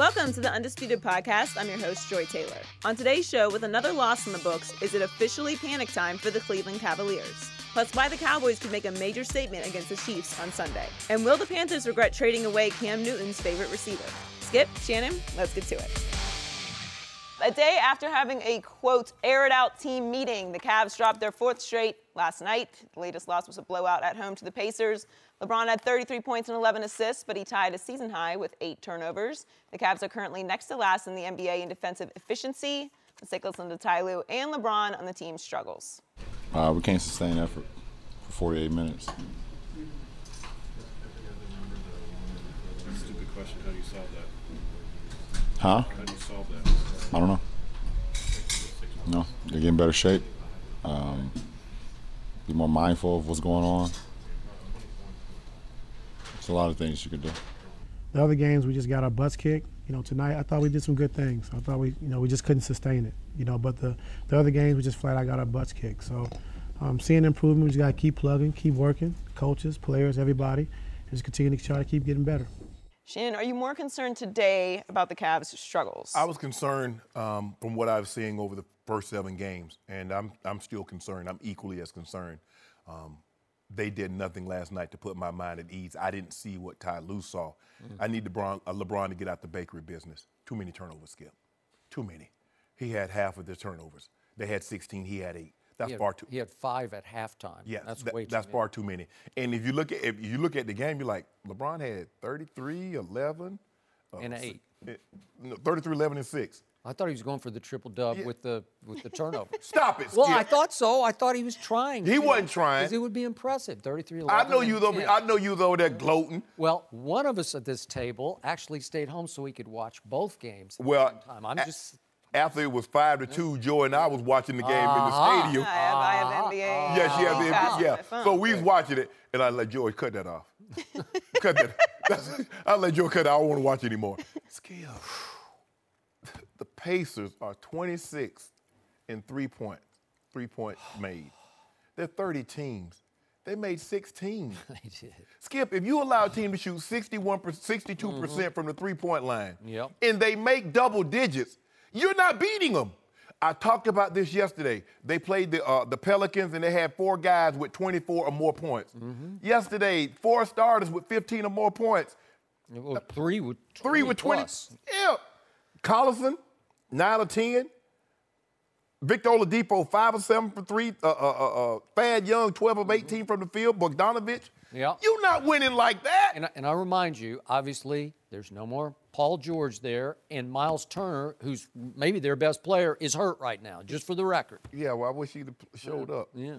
Welcome to the Undisputed Podcast. I'm your host, Joy Taylor. On today's show, with another loss in the books, is it officially panic time for the Cleveland Cavaliers? Plus, why the Cowboys could make a major statement against the Chiefs on Sunday. And will the Panthers regret trading away Cam Newton's favorite receiver? Skip, Shannon, let's get to it. A day after having a, quote, aired-out team meeting, the Cavs dropped their fourth straight last night. The latest loss was a blowout at home to the Pacers. LeBron had 33 points and 11 assists, but he tied a season high with 8 turnovers. The Cavs are currently next to last in the NBA in defensive efficiency. Let's take a listen to Ty Lue and LeBron on the team's struggles. We can't sustain effort for 48 minutes. Stupid question. How do you solve that? Huh? How do you solve that? I don't know. No, they get in better shape. Be more mindful of what's going on. There's a lot of things you could do. The other games, we just got our butts kicked. You know, tonight I thought we did some good things. I thought we just couldn't sustain it. You know, but the other games, we just flat out got our butts kicked. So, seeing improvement, we just got to keep plugging, keep working. Coaches, players, everybody, and just continue to try to keep getting better. Shannon, are you more concerned today about the Cavs' struggles? I was concerned from what I've seen over the first 7 games, and I'm still concerned. I'm equally as concerned. They did nothing last night to put my mind at ease. I didn't see what Ty Lue saw. I need LeBron to get out the bakery business. Too many turnovers, Skip. Too many. He had half of the turnovers. They had 16. He had 8. That's far too. He had 5 at halftime. Yeah, that's way too many. And if you look at the game, you're like, LeBron had 33, 11, and 8. 33, 11, and 6. I thought he was going for the triple dub with the turnover. Stop it. Skip. Well, I thought so. I thought he was trying. He wasn't trying. Because it would be impressive. 33, 11. I know you though. They're gloating. Well, one of us at this table actually stayed home so he could watch both games. At the same time. After it was 5-2, Joy and I was watching the game in the stadium. I have NBA. Yeah, she has the NBA. Yeah. So we was watching it, and I let Joy cut that off. Cut that. I let Joy cut it. I don't want to watch anymore. Skip. The Pacers are 26 in three-point made. They're 30 teams. They made 16. They did. Skip, if you allow a team to shoot 62% from the three-point line, and they make double digits, you're not beating them. I talked about this yesterday. They played the Pelicans, and they had 4 guys with 24 or more points. Yesterday, 4 starters with 15 or more points. Well, 3 with 20. Yeah. Collison, 9 or 10. Victor Oladipo, 5 or 7 for 3. Thad Young, 12 of 18 from the field. Bogdanovich. Yeah. You're not winning like that. And I remind you, obviously, there's no more Paul George there, and Miles Turner, who's maybe their best player, is hurt right now, just for the record. Yeah, well, I wish he'd have showed up. Yeah.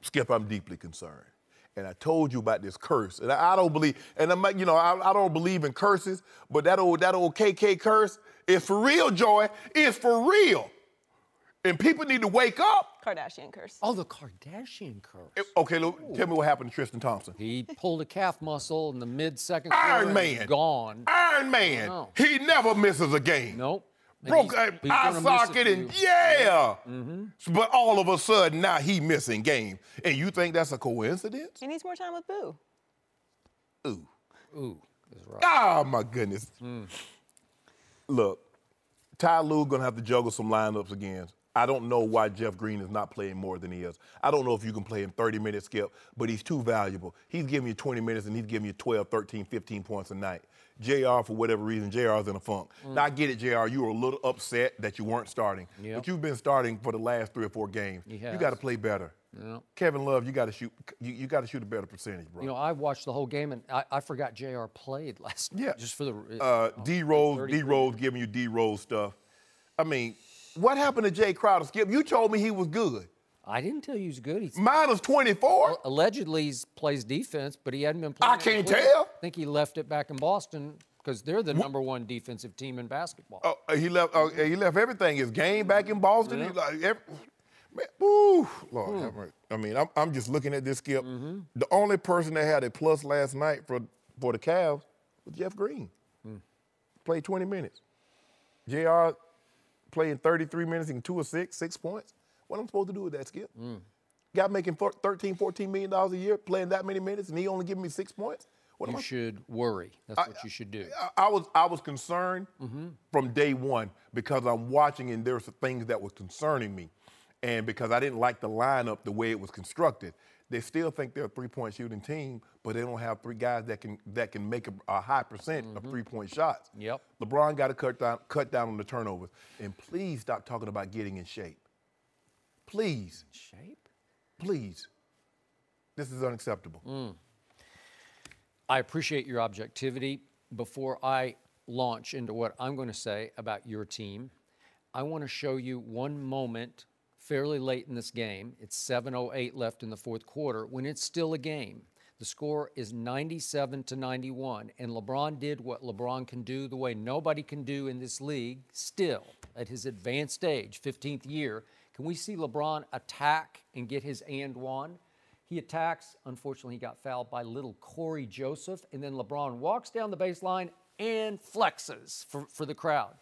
Skip, I'm deeply concerned. And I told you about this curse. And I don't believe, and I'm like, you know, I don't believe in curses, but that old KK curse is for real, Joy. It's for real. And people need to wake up. Kardashian curse. Oh, the Kardashian curse. Okay, look, tell me what happened to Tristan Thompson. He pulled a calf muscle in the mid-second quarter. Iron Man. Gone. Iron Man. He never misses a game. Nope. Broke an eye socket and But all of a sudden, now he missing game. And you think that's a coincidence? He needs more time with Boo. Ooh. Ooh. That's right. Oh, my goodness. Look, Ty Lue going to have to juggle some lineups again. I don't know why Jeff Green is not playing more than he is. I don't know if you can play him 30 minutes, Skip, but he's too valuable. He's giving you 20 minutes, and he's giving you 12, 13, 15 points a night. JR, for whatever reason, JR's in a funk. Now, I get it, JR. You were a little upset that you weren't starting, but you've been starting for the last 3 or 4 games. You got to play better. Kevin Love, you got to shoot. You got to shoot a better percentage, bro. You know, I watched the whole game, and I forgot JR played last night. Yeah. Just for the D Rose giving you D Rose stuff. I mean. What happened to J. Crowder, Skip? You told me he was good. I didn't tell you he was good. He's -24. Well, allegedly, he plays defense, but he hadn't been playing. I can't tell. I think he left it back in Boston because they're the #1 defensive team in basketball. He left everything. His game back in Boston. Yeah. Lord have mercy. I mean, I'm just looking at this, Skip. The only person that had a plus last night for the Cavs was Jeff Green. Played 20 minutes. JR. Playing 33 minutes and 2 assists, 6 points. What am I supposed to do with that, Skip? Got making $13, $14 million a year, playing that many minutes, and he only giving me 6 points? What you should worry. That's what you should do. I was concerned from day one because I'm watching and there's things that were concerning me. And because I didn't like the lineup the way it was constructed. They still think they're a three-point shooting team, but they don't have three guys that can make a high percent of three-point shots. Yep. LeBron got to cut down on the turnovers. And please stop talking about getting in shape. Please. Shape? Please. This is unacceptable. Mm. I appreciate your objectivity. Before I launch into what I'm going to say about your team, I want to show you one moment fairly late in this game. It's 7:08 left in the fourth quarter when it's still a game. The score is 97-91, and LeBron did what LeBron can do the way nobody can do in this league still at his advanced age, 15th year. Can we see LeBron attack and get his and one? He attacks. Unfortunately, he got fouled by little Corey Joseph, and then LeBron walks down the baseline and flexes for the crowd.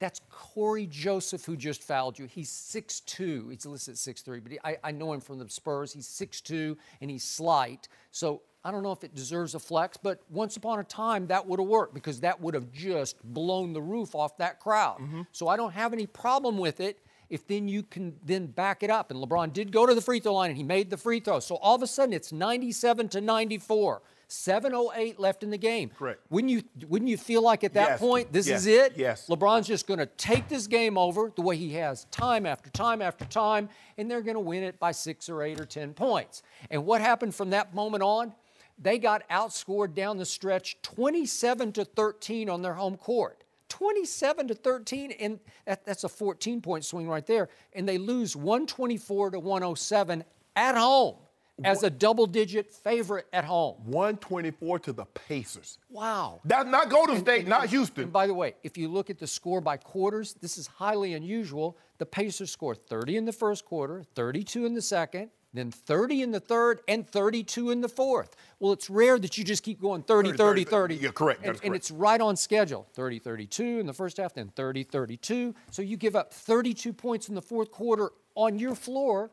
That's Corey Joseph who just fouled you. He's 6'2". It's listed 6'3", but I know him from the Spurs. He's 6'2", and he's slight. So I don't know if it deserves a flex, but once upon a time, that would have worked because that would have just blown the roof off that crowd. So I don't have any problem with it if then you can then back it up. And LeBron did go to the free throw line, and he made the free throw. So all of a sudden, it's 97-94. 7:08 left in the game. Correct. Wouldn't you feel like at that point, this is it? Yes. LeBron's just going to take this game over the way he has time after time after time, and they're going to win it by 6 or 8 or 10 points. And what happened from that moment on? They got outscored down the stretch 27-13 on their home court. 27-13, and that's a 14-point swing right there. And they lose 124-107 at home. As a double-digit favorite at home. 124 to the Pacers. Wow. That's not Golden State, not Houston. And by the way, if you look at the score by quarters, this is highly unusual. The Pacers score 30 in the first quarter, 32 in the second, then 30 in the third, and 32 in the fourth. Well, it's rare that you just keep going 30, 30, 30. Yeah, correct. That's correct. And it's right on schedule. 30, 32 in the first half, then 30, 32. So you give up 32 points in the fourth quarter on your floor,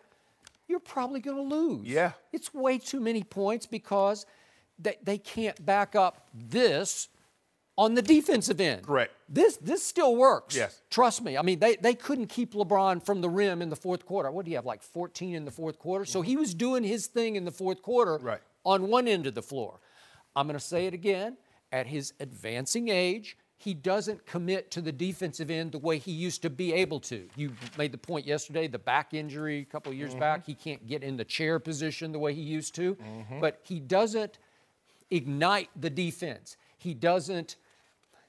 you're probably going to lose. Yeah. It's way too many points because they can't back up this on the defensive end. Correct. This still works. Yes. Trust me. I mean, they couldn't keep LeBron from the rim in the fourth quarter. What do you have, like 14 in the fourth quarter? So he was doing his thing in the fourth quarter on one end of the floor. I'm going to say it again. At his advancing age, he doesn't commit to the defensive end the way he used to be able to. You made the point yesterday, the back injury a couple of years back. He can't get in the chair position the way he used to. But he doesn't ignite the defense. He doesn't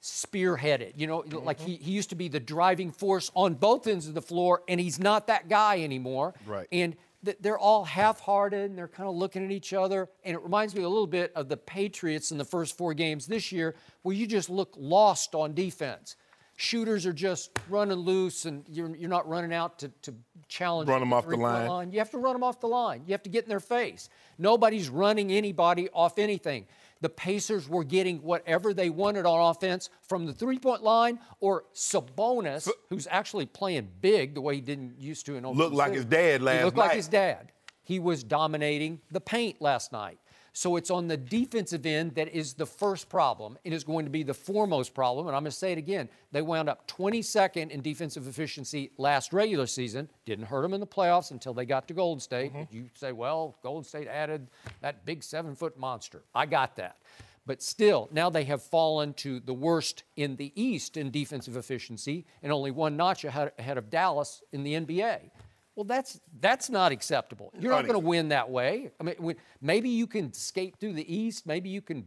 spearhead it. You know, like he used to be the driving force on both ends of the floor, and he's not that guy anymore. Right. And they're all half-hearted, and they're kind of looking at each other. And it reminds me a little bit of the Patriots in the first 4 games this year where you just look lost on defense. Shooters are just running loose, and you're not running out to challenge. Run them off the line. You have to run them off the line. You have to get in their face. Nobody's running anybody off anything. The Pacers were getting whatever they wanted on offense from the three-point line or Sabonis, who's actually playing big the way he didn't used to in Oklahoma. Looked like his dad last night. He looked like his dad. He was dominating the paint last night. So it's on the defensive end that is the first problem. It is going to be the foremost problem, and I'm going to say it again. They wound up 22nd in defensive efficiency last regular season. Didn't hurt them in the playoffs until they got to Golden State. You say, well, Golden State added that big 7-foot monster. I got that. But still, now they have fallen to the worst in the East in defensive efficiency and only one notch ahead of Dallas in the NBA. Well, that's not acceptable. You're not going to win that way. I mean, maybe you can skate through the East. Maybe you can.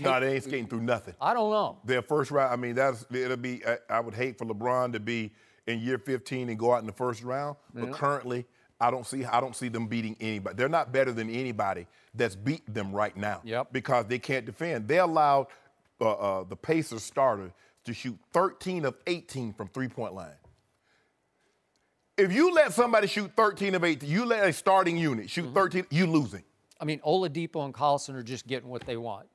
No, they ain't skating through nothing. I don't know. Their first round. I mean, it'll be. I would hate for LeBron to be in year 15 and go out in the first round. But currently, I don't see them beating anybody. They're not better than anybody that's beat them right now. Yep. Because they can't defend. They allowed the Pacers starter to shoot 13 of 18 from three-point line. If you let somebody shoot 13 of 18, you let a starting unit shoot 13, you losing. I mean, Oladipo and Collison are just getting what they want.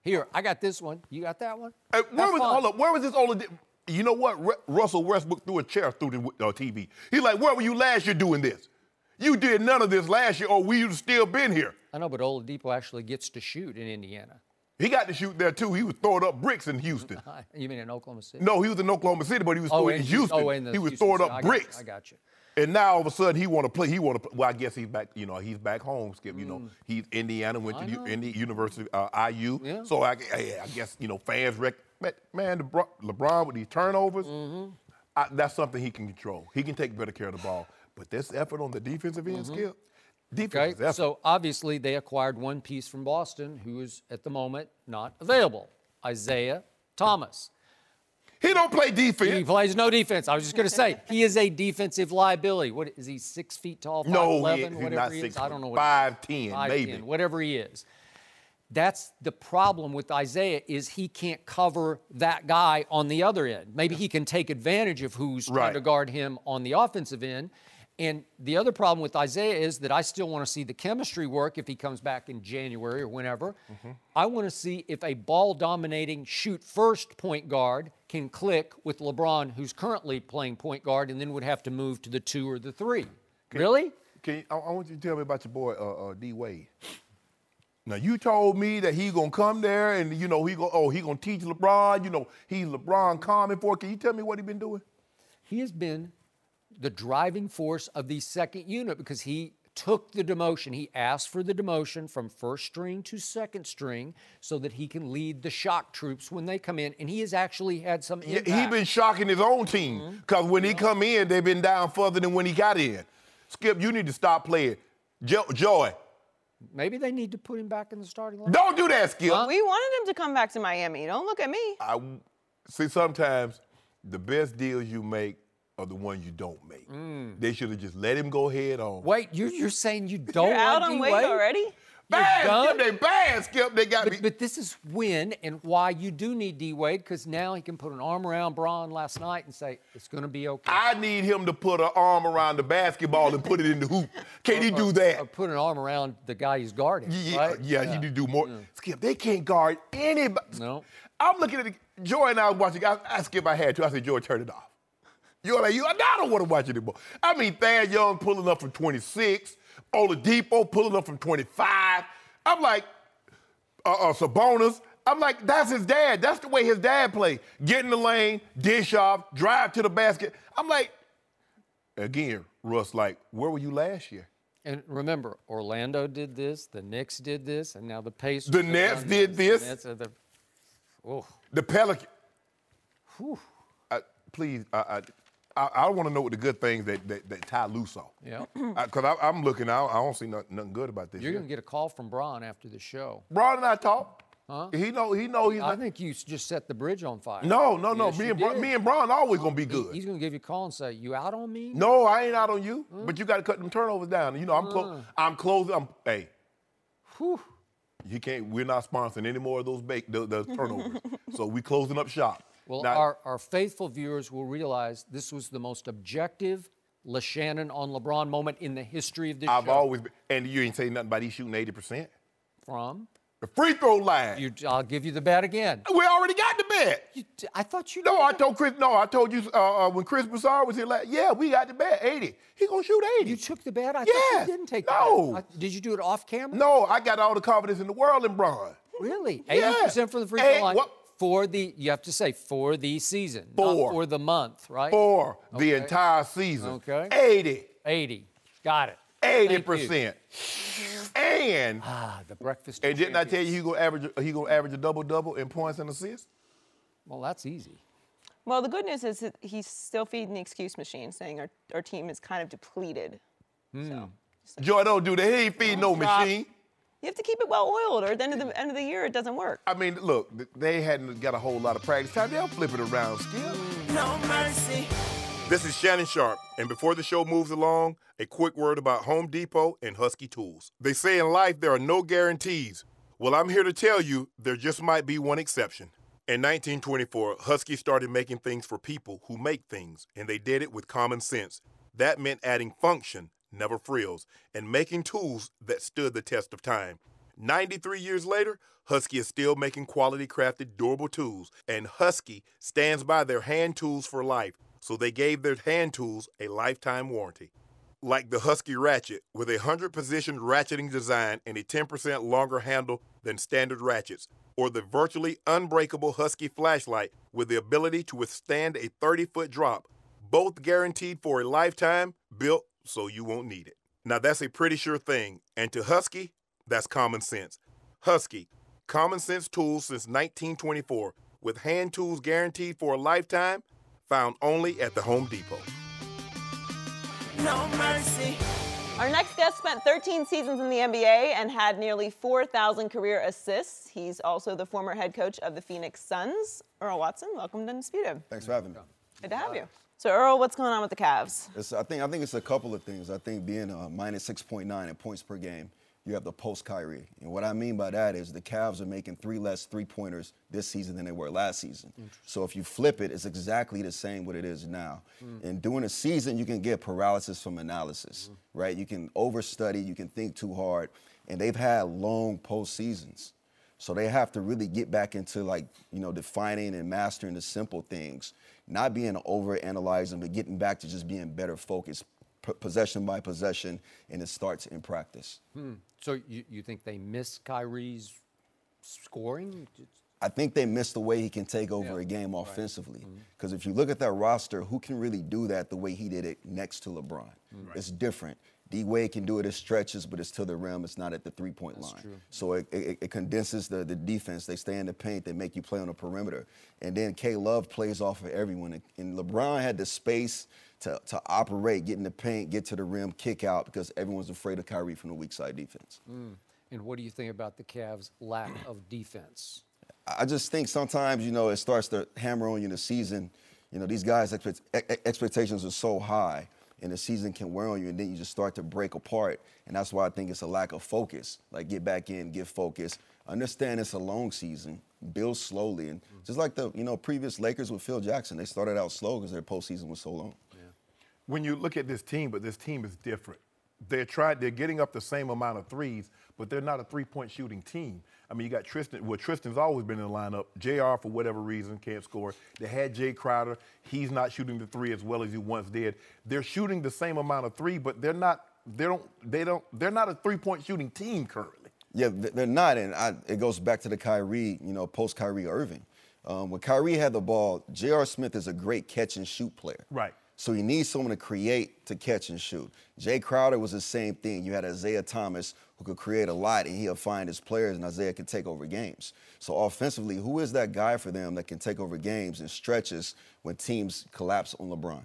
Here, I got this one. You got that one? Where was this Oladipo? You know what? Russell Westbrook threw a chair through the TV. He's like, where were you last year doing this? You did none of this last year, or we would have still been here. I know, but Oladipo actually gets to shoot in Indiana. He got to shoot there, too. He was throwing up bricks in Houston. You mean in Oklahoma City? No, he was in Oklahoma City, but he was throwing in Houston. He was throwing up bricks. I got you. And now, all of a sudden, he want to play. Well, I guess he's back, you know, he's back home, Skip. You know, he's Indiana, went to the University IU. Yeah. So, I guess, you know, fans man, LeBron with these turnovers, that's something he can control. He can take better care of the ball. But this effort on the defensive end, Skip, okay, so obviously they acquired one piece from Boston who is at the moment not available, Isaiah Thomas. He don't play defense. He plays no defense. I was just going to say, he is a defensive liability. What is he, 6 feet tall, 5'11", whatever he is? I don't know. 5'10", maybe. 5'10", whatever he is. That's the problem with Isaiah is he can't cover that guy on the other end. Maybe he can take advantage of who's trying to guard him on the offensive end. And the other problem with Isaiah is that I still want to see the chemistry work if he comes back in January or whenever. I want to see if a ball-dominating, shoot-first point guard can click with LeBron, who's currently playing point guard, and then would have to move to the 2 or the 3. Really? I want you to tell me about your boy, D-Wade. Now, you told me that he's going to come there and, you know, he's going to teach LeBron. You know, he's LeBron common for. Can you tell me what he's been doing? He has been the driving force of the second unit because he took the demotion. He asked for the demotion from first string to second string so that he can lead the shock troops when they come in. And he has actually had some impact. He's been shocking his own team because when he come in, they've been down further than when he got in. Skip, you need to stop playing. Joy. Maybe they need to put him back in the starting line. Don't do that, Skip. We wanted him to come back to Miami. Don't look at me. See, sometimes the best deals you make are the one you don't make. They should have just let him go head on. Wait, you're saying you don't want out on Wade already? Bad, Skip, they bad, Skip. They got but this is when and why you do need D-Wade, because now he can put an arm around Bron last night and say, it's going to be okay. I need him to put an arm around the basketball and put it in the hoop. Can he do that? Or put an arm around the guy he's guarding, Yeah, you need to do more. Skip, they can't guard anybody. No. I'm looking at it. Joy and I was watching. Skip, I had to. I said, Joy, turn it off. You're like, I don't want to watch it anymore. I mean, Thad Young pulling up from 26. Oladipo pulling up from 25. I'm like, Sabonis. I'm like, that's his dad. That's the way his dad played. Get in the lane, dish off, drive to the basket. I'm like, again, Russ, like, where were you last year? And remember, Orlando did this, the Knicks did this, and now the Pacers. The Nets did this. The Pelicans. Please, I want to know what the good things that Ty Lue saw. Yeah. Because I'm looking, I don't see nothing good about this. You're going to get a call from Bron after the show. Bron and I talk. Huh? He know he's I think you just set the bridge on fire. No. Yes, me and Bron always going to be good. He's going to give you a call and say, you out on me? No, I ain't out on you. But you got to cut them turnovers down. You know, I'm closing. Hey. Whew. You can't, we're not sponsoring any more of those turnovers. So we closing up shop. Well, our faithful viewers will realize this was the most objective LeShannon on LeBron moment in the history of this show. I've always been, and you ain't saying nothing about he's shooting 80%. From? The free throw line. I'll give you the bet again. We already got the bet. I thought you knew. No, I told you when Chris Broussard was here last, we got the bet, 80. He gonna shoot 80. You took the bet? I thought you didn't take the bet. Did you do it off camera? No, I got all the confidence in the world in Bron. Really? 80% from the free throw line? You have to say, for the season. Not for the month, right? For the entire season. Okay. 80. Got it. 80%. And the breakfast. And didn't I tell you he gonna average a double-double in points and assists? Well, that's easy. Well, the good news is that he's still feeding the excuse machine, saying our team is kind of depleted. So, Joy, don't do that. He ain't feeding no machine. You have to keep it well-oiled, or at the end of the year, it doesn't work. I mean, look, they hadn't got a whole lot of practice time. They'll flip it around, Skip. No mercy. This is Shannon Sharp, and before the show moves along, a quick word about Home Depot and Husky Tools. They say in life there are no guarantees. Well, I'm here to tell you there just might be one exception. In 1924, Husky started making things for people who make things, and they did it with common sense. That meant adding function, never frills, and making tools that stood the test of time. 93 years later, Husky is still making quality crafted durable tools, and Husky stands by their hand tools for life, so they gave their hand tools a lifetime warranty. Like the Husky Ratchet, with a 100-position ratcheting design and a 10% longer handle than standard ratchets, or the virtually unbreakable Husky flashlight with the ability to withstand a 30-foot drop, both guaranteed for a lifetime, built so you won't need it. Now that's a pretty sure thing, and to Husky, that's common sense. Husky, common sense tools since 1924, with hand tools guaranteed for a lifetime, found only at the Home Depot. No mercy. Our next guest spent 13 seasons in the NBA and had nearly 4,000 career assists. He's also the former head coach of the Phoenix Suns. Earl Watson, welcome to Undisputed. Thanks for having me. Good to have you. So, Earl, what's going on with the Cavs? I think it's a couple of things. I think being minus 6.9 in points per game, you have the post Kyrie. And what I mean by that is the Cavs are making 3 less three-pointers this season than they were last season. So if you flip it, it's exactly the same what it is now. And during a season, you can get paralysis from analysis, right? You can overstudy, you can think too hard. And they've had long postseasons. So they have to really get back into, like, you know, defining and mastering the simple things, not being overanalyzing, but getting back to just being better focused, possession by possession, and it starts in practice. So you think they miss Kyrie's scoring? I think they miss the way he can take over a game offensively. Because if you look at that roster, who can really do that the way he did it next to LeBron? It's different. D-Wade can do it as stretches, but it's to the rim. It's not at the three-point line. So it condenses the defense. They stay in the paint. They make you play on the perimeter. And then Kevin Love plays off of everyone. And LeBron had the space to operate, get in the paint, get to the rim, kick out, because everyone's afraid of Kyrie from the weak side defense. And what do you think about the Cavs' lack of defense? I just think sometimes, you know, it starts to hammer on you in the season. You know, these guys' expectations are so high, and the season can wear on you, and then you just start to break apart. And that's why I think it's a lack of focus. Like, get back in, get focused. Understand it's a long season. Build slowly. And just like the previous Lakers with Phil Jackson, they started out slow because their postseason was so long. When you look at this team, but this team is different. They're getting up the same amount of threes, but they're not a three-point shooting team. I mean, you got Tristan. Well, Tristan's always been in the lineup. JR, for whatever reason, can't score. They had J. Crowder. He's not shooting the three as well as he once did. They're shooting the same amount of three, but they're not a three-point shooting team currently. Yeah, they're not, and it goes back to the Kyrie, post-Kyrie Irving. When Kyrie had the ball, J.R. Smith is a great catch-and-shoot player. Right. So you need someone to create to catch and shoot. Jay Crowder was the same thing. You had Isaiah Thomas, who could create a lot, and he'll find his players, and Isaiah can take over games. So offensively, who is that guy for them that can take over games and stretches when teams collapse on LeBron?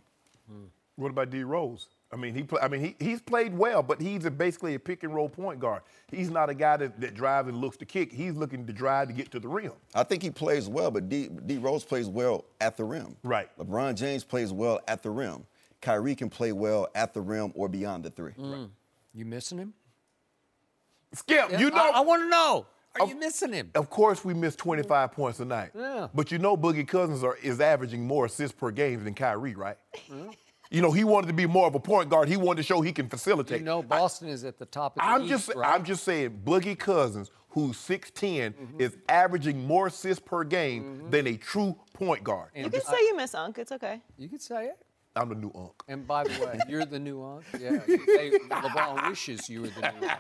What about D Rose? I mean, he's played well, but he's basically a pick-and-roll point guard. He's not a guy that drives and looks to kick. He's looking to drive to get to the rim. I think he plays well, but D Rose plays well at the rim. Right. LeBron James plays well at the rim. Kyrie can play well at the rim or beyond the three. Right. You missing him? Skip, yeah, you know. I want to know. Are you missing him? Of course we missed 25 points a night. Yeah. But you know Boogie Cousins is averaging more assists per game than Kyrie, right? You know, he wanted to be more of a point guard. He wanted to show he can facilitate. You know, Boston is at the top of the East, right? I'm just saying, Boogie Cousins, who's 6'10", is averaging more assists per game than a true point guard. And you can say you miss Unc. It's okay. You can say it. I'm the new Unc. And by the way, you're the new Unc. Yeah, LeBron wishes you were the new Unc.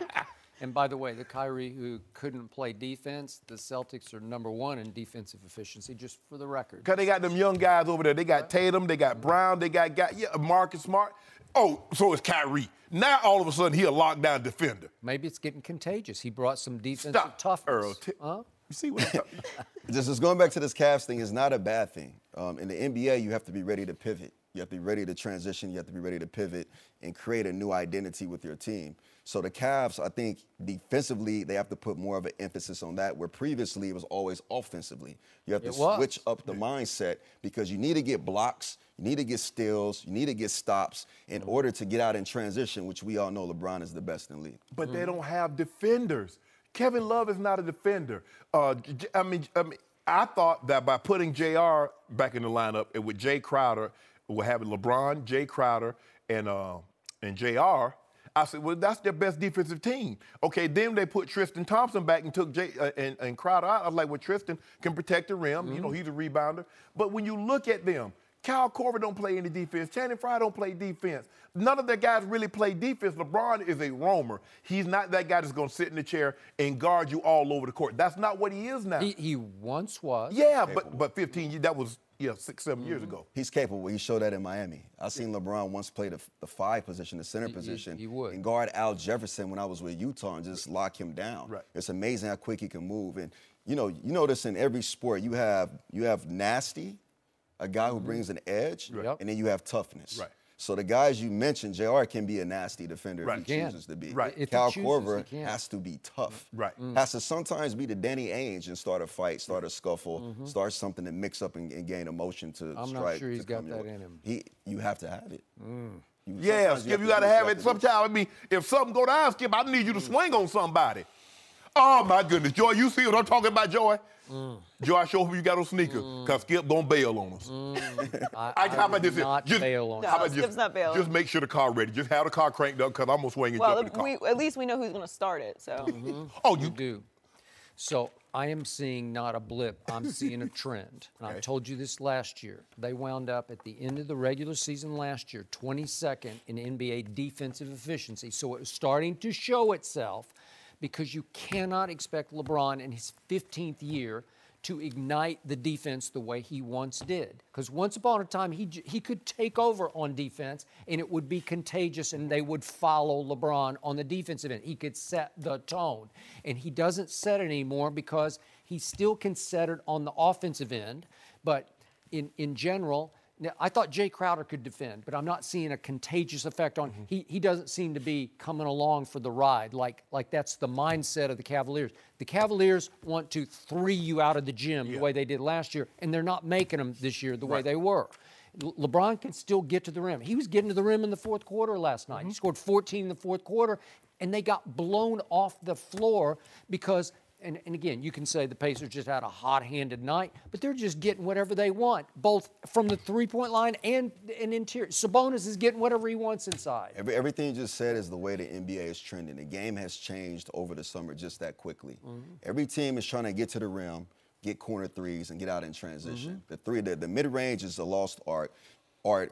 And by the way, the Kyrie who couldn't play defense, the Celtics are #1 in defensive efficiency, just for the record. Because they got them young guys over there. They got Tatum, they got Brown, they got Marcus Smart. Oh, so it's Kyrie. Now all of a sudden he's a lockdown defender. Maybe it's getting contagious. He brought some defensive toughness. Earl, you see what I'm talking about? Just going back to this Cavs thing is not a bad thing. In the NBA, you have to be ready to pivot. You have to be ready to transition. You have to be ready to pivot and create a new identity with your team. So the Cavs, I think, defensively, they have to put more of an emphasis on that, where previously it was always offensively. You have to switch up the mindset, because you need to get blocks, you need to get steals, you need to get stops in order to get out in transition, which we all know LeBron is the best in the league. But they don't have defenders. Kevin Love is not a defender. I thought that by putting JR back in the lineup and with Jay Crowder, we're having LeBron, Jay Crowder, and JR. I said, well, that's their best defensive team. Okay, then they put Tristan Thompson back and took and Crowder out. I was like, well, Tristan can protect the rim. You know, he's a rebounder. But when you look at them, Kyle Korver don't play any defense. Channing Frye don't play defense. None of the guys really play defense. LeBron is a roamer. He's not that guy that's going to sit in the chair and guard you all over the court. That's not what he is now. He once was. Yeah, but 15 years, that was, yeah, 6, 7 years ago. He's capable. He showed that in Miami. I seen LeBron once play the five position, the center position. He would. And guard Al Jefferson when I was with Utah and just lock him down. Right. It's amazing how quick he can move. And, you notice in every sport, you have nasty, a guy who brings an edge, right. And then you have toughness. Right. So the guys you mentioned, JR can be a nasty defender if he chooses to be. Right. Kyle Korver has to be tough. Right. Has to sometimes be the Danny Ainge and start a fight, start a scuffle, start something to mix up and gain emotion to strike. I'm not sure he's got that in him. You have to have it. Yeah, Skip, you got to have it. Sometimes, I mean, if something go down, Skip, I need you to swing on somebody. Oh, my goodness. Joy, you see what I'm talking about, Joy? Joy, I show who you got on sneaker, because Skip don't bail on us. How about this? Not just bail on us. Skip's not bail. Just make sure the car ready. Just have the car cranked up, because I'm going to swing and jump in the car. At least we know who's going to start it. So. Oh, you do. So I am seeing not a blip. I'm seeing a trend. And I told you this last year. They wound up at the end of the regular season last year, 22nd in NBA defensive efficiency. So it was starting to show itself. Because you cannot expect LeBron in his 15th year to ignite the defense the way he once did. Because once upon a time, he could take over on defense, and it would be contagious, and they would follow LeBron on the defensive end. He could set the tone. And he doesn't set it anymore because he still can set it on the offensive end. But in general, now, I thought J. Crowder could defend, but I'm not seeing a contagious effect on him. He doesn't seem to be coming along for the ride. Like that's the mindset of the Cavaliers. The Cavaliers want to three you out of the gym the way they did last year, and they're not making them this year the way they were. LeBron can still get to the rim. He was getting to the rim in the fourth quarter last night. He scored 14 in the fourth quarter, and they got blown off the floor because – And again, you can say the Pacers just had a hot-handed night, but they're just getting whatever they want, both from the three-point line and an interior. Sabonis is getting whatever he wants inside. Everything you just said is the way the NBA is trending. The game has changed over the summer just that quickly. Every team is trying to get to the rim, get corner threes, and get out in transition. The mid-range is a lost art,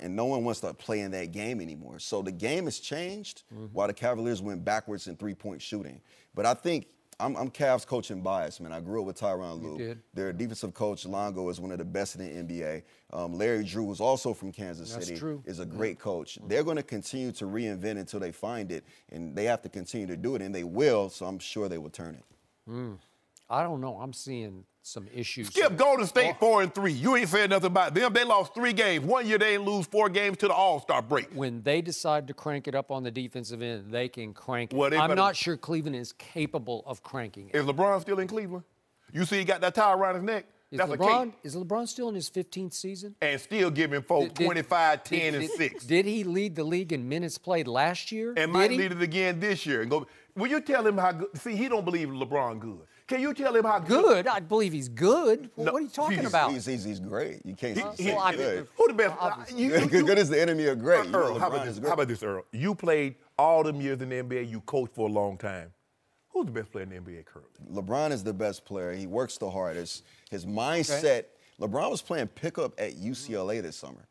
and no one wants to play in that game anymore. So the game has changed while the Cavaliers went backwards in three-point shooting. But I think I'm Cavs coaching bias, man. I grew up with Tyronn Lue. Their defensive coach, Lonzo, is one of the best in the NBA. Larry Drew, who's also from Kansas City, is a great coach. They're going to continue to reinvent until they find it, and they have to continue to do it, and they will, so I'm sure they will turn it. I don't know. I'm seeing some issues. Skip, Golden State 4-3. You ain't saying nothing about them. They lost 3 games. One year they didn't lose 4 games to the All-Star break. When they decide to crank it up on the defensive end, they can crank it. I'm not sure Cleveland is capable of cranking it. Is LeBron still in Cleveland? You see he got that tie around his neck? Is LeBron still in his 15th season? And still giving folks 25, 10, and 6. Did he lead the league in minutes played last year? And might lead it again this year. And go. Will you tell him how good? See, he don't believe LeBron good. Can you tell him how good? I believe he's good. Well, no, what are you talking about? He's great. You can't say he's good. Who the best? Good is the enemy of great. Earl, how about this, Earl? You played all them years in the NBA. You coached for a long time. Who's the best player in the NBA currently? LeBron is the best player. He works the hardest. His mindset. LeBron was playing pickup at UCLA this summer.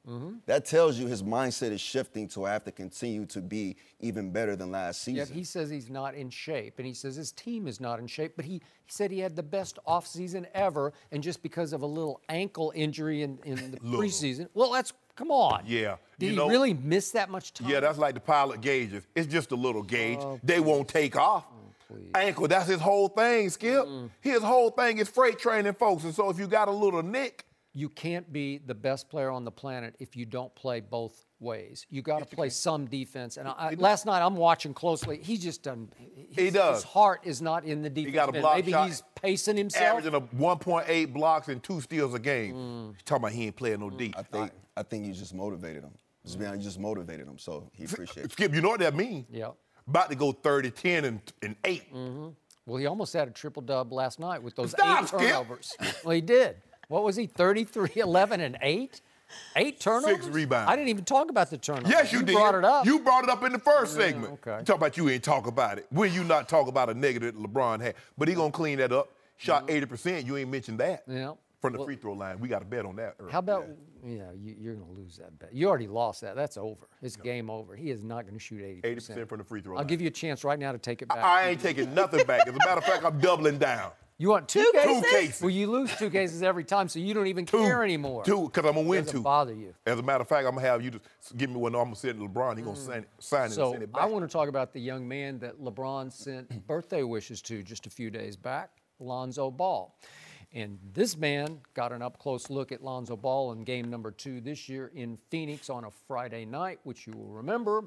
That tells you his mindset is shifting to I have to continue to be even better than last season. He says he's not in shape, and he says his team is not in shape, but he said he had the best offseason ever, and just because of a little ankle injury in the preseason. Well, that's, come on. Yeah. Did he really miss that much time? Yeah, that's like the pilot gauges. It's just a little gauge. They won't take off. Ankle, that's his whole thing, Skip. His whole thing is freight training, folks. And so if you got a little nick. You can't be the best player on the planet if you don't play both ways. You got to play some defense. And last night, I'm watching closely. He just doesn't. His heart is not in the defense. He got a block shot. He's pacing himself. Averaging 1.8 blocks and 2 steals a game. He's talking about he ain't playing no D. I think you just motivated him. You just motivated him, so he appreciates it. Skip, you know what that means? Yeah. About to go 30, 10, and 8. Well, he almost had a triple-dub last night with those 8 turnovers. Well, he did. What was he, 33, 11, and 8? 8 turnovers? 6 rebounds. I didn't even talk about the turnovers. Yes, you did. You brought it up. You brought it up in the first segment. You talk about you ain't talk about it. Will you not talk about a negative that LeBron had? But he going to clean that up. Shot 80%. You ain't mentioned that. From the free throw line, we got a bet on that. Earl. How about, you're going to lose that bet. You already lost that. That's over. It's game over. He is not going to shoot 80%. 80% from the free throw line. I'll give you a chance right now to take it back. I ain't taking nothing back. As a matter of fact, I'm doubling down. You want two cases? Two cases. Well, you lose two cases every time, so you don't even care anymore. Two, because I'm going to win two. It doesn't bother you. As a matter of fact, I'm going to have you just give me one. I'm going to send it to LeBron. He's going to sign it and send it back. I want to talk about the young man that LeBron sent birthday wishes to just a few days back, Lonzo Ball. And this man got an up-close look at Lonzo Ball in game number 2 this year in Phoenix on a Friday night, which you will remember.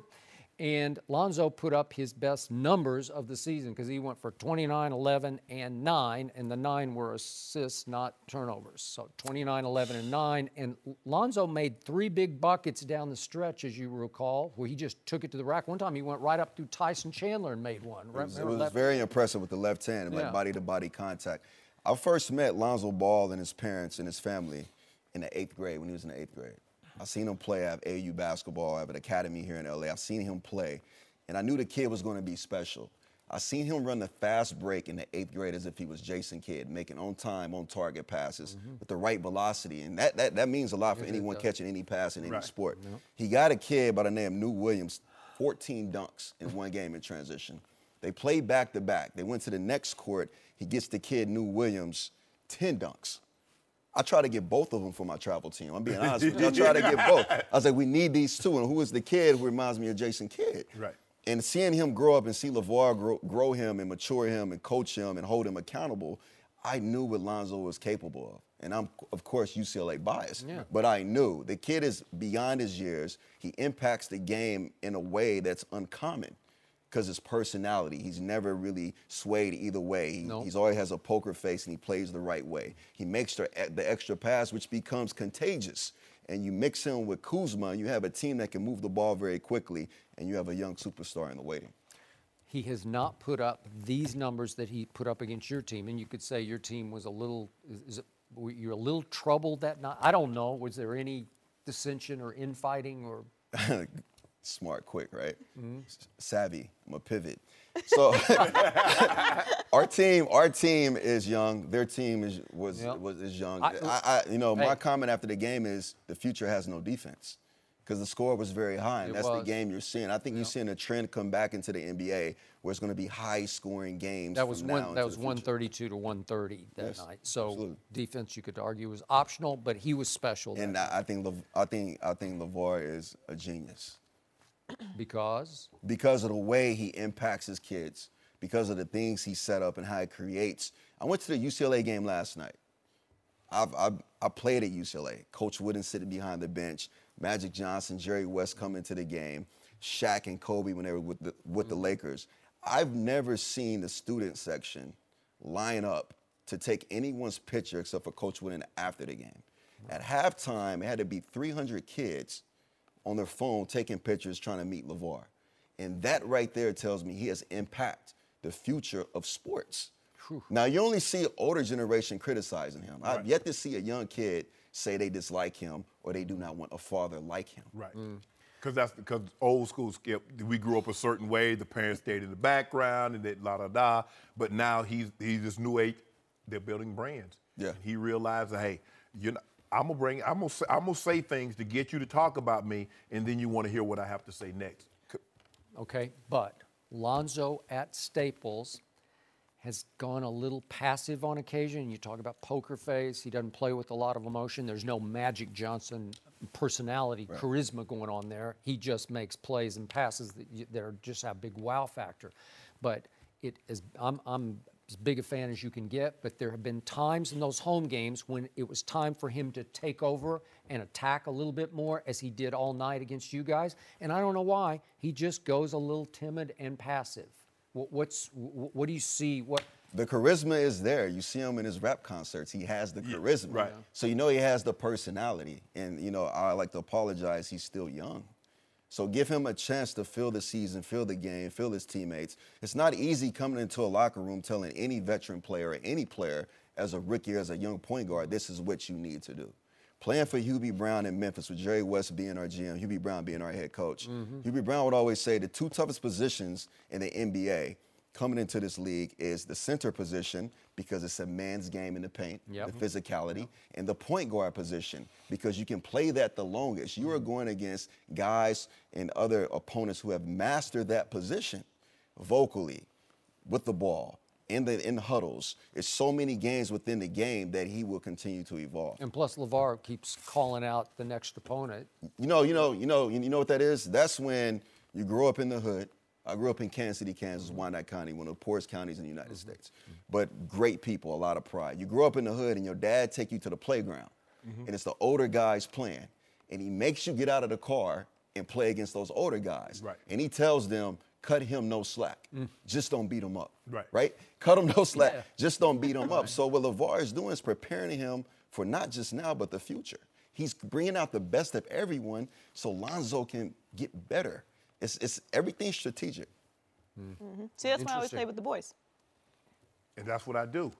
And Lonzo put up his best numbers of the season because he went for 29, 11, and 9, and the 9 were assists, not turnovers. So 29, 11, and 9. And Lonzo made 3 big buckets down the stretch, as you recall, where he just took it to the rack. One time he went right up through Tyson Chandler and made one. It was very impressive with the left hand, like body-to-body contact. I first met Lonzo Ball and his parents and his family in the 8th grade, when he was in the 8th grade. I've seen him play. I have AU basketball. I have an academy here in LA. I've seen him play, and I knew the kid was going to be special. I seen him run the fast break in the 8th grade as if he was Jason Kidd, making on-time, on-target passes with the right velocity, and that means a lot for anyone catching any pass in any sport. Yep. He got a kid by the name of New Williams, 14 dunks in one game in transition. They played back-to-back. They went to the next court. He gets the kid, New Williams, 10 dunks. I try to get both of them for my travel team. I'm being honest with you. I try to get both. I was like, we need these two. And who is the kid who reminds me of Jason Kidd? Right. And seeing him grow up and see LaVar grow him and mature him and coach him and hold him accountable, I knew what Lonzo was capable of. And I'm, of course, UCLA biased. Yeah. But I knew. The kid is beyond his years. He impacts the game in a way that's uncommon. Because his personality, he's never really swayed either way. He's always has a poker face, and he plays the right way. He makes the extra pass, which becomes contagious. And you mix him with Kuzma, and you have a team that can move the ball very quickly, and you have a young superstar in the waiting. He has not put up these numbers that he put up against your team, and you could say your team was a little. You're a little troubled that night. I don't know. Was there any dissension or infighting or? Smart, quick, right? Savvy. I'm a pivot. So our team is young. Their team is young. My comment after the game is the future has no defense because the score was very high, and that's the game you're seeing. I think you're seeing a trend come back into the NBA where it's going to be high-scoring games. That was that was 132 to 130 that night. So defense, you could argue, was optional, but he was special. And I think LaVar is a genius. Because? Because of the way he impacts his kids, because of the things he set up and how he creates. I went to the UCLA game last night. I played at UCLA. Coach Wooden sitting behind the bench. Magic Johnson, Jerry West coming to the game. Shaq and Kobe when they were with the Lakers. I've never seen the student section line up to take anyone's picture except for Coach Wooden after the game. At halftime, it had to be 300 kids on their phone taking pictures trying to meet LaVar. And that right there tells me he has impacted the future of sports. Whew. Now, you only see older generation criticizing him. Right. I've yet to see a young kid say they dislike him or they do not want a father like him. Right. Because old school, Skip, we grew up a certain way. The parents stayed in the background and they la-da-da. But now he's this new age. They're building brands. Yeah. And he realized that, hey, you're not, I'm gonna say things to get you to talk about me, and then you want to hear what I have to say next. Okay, but Lonzo at Staples has gone a little passive on occasion. You talk about poker face. He doesn't play with a lot of emotion. There's no Magic Johnson personality, charisma going on there. He just makes plays and passes that are just have big wow factor. But it is I'm as big a fan as you can get, but there have been times in those home games when it was time for him to take over and attack a little bit more as he did all night against you guys. And I don't know why. He just goes a little timid and passive. What do you see? The charisma is there. You see him in his rap concerts. He has the charisma. Right. So you know he has the personality. And, you know, I like to apologize. He's still young. So give him a chance to feel the season, feel the game, feel his teammates. It's not easy coming into a locker room telling any veteran player or any player as a rookie or as a young point guard, this is what you need to do. Playing for Hubie Brown in Memphis with Jerry West being our GM, Hubie Brown being our head coach. Hubie Brown would always say the two toughest positions in the NBA coming into this league is the center position, because it's a man's game in the paint, yep. the physicality, yep. and the point guard position, because you can play that the longest. You are going against guys and other opponents who have mastered that position vocally, with the ball, in huddles. It's so many games within the game that he will continue to evolve. And plus, LaVar keeps calling out the next opponent. You know what that is? That's when you grow up in the hood. I grew up in Kansas City, Kansas, Wyandotte County, one of the poorest counties in the United States. But great people, a lot of pride. You grow up in the hood and your dad take you to the playground, and it's the older guys playing. And he makes you get out of the car and play against those older guys. Right. And he tells them, cut him no slack. Just don't beat him up. Right? Cut him no slack. Yeah. Just don't beat him up. So what LaVar is doing is preparing him for not just now, but the future. He's bringing out the best of everyone so Lonzo can get better. It's everything strategic. See, that's why I always play with the boys. And that's what I do.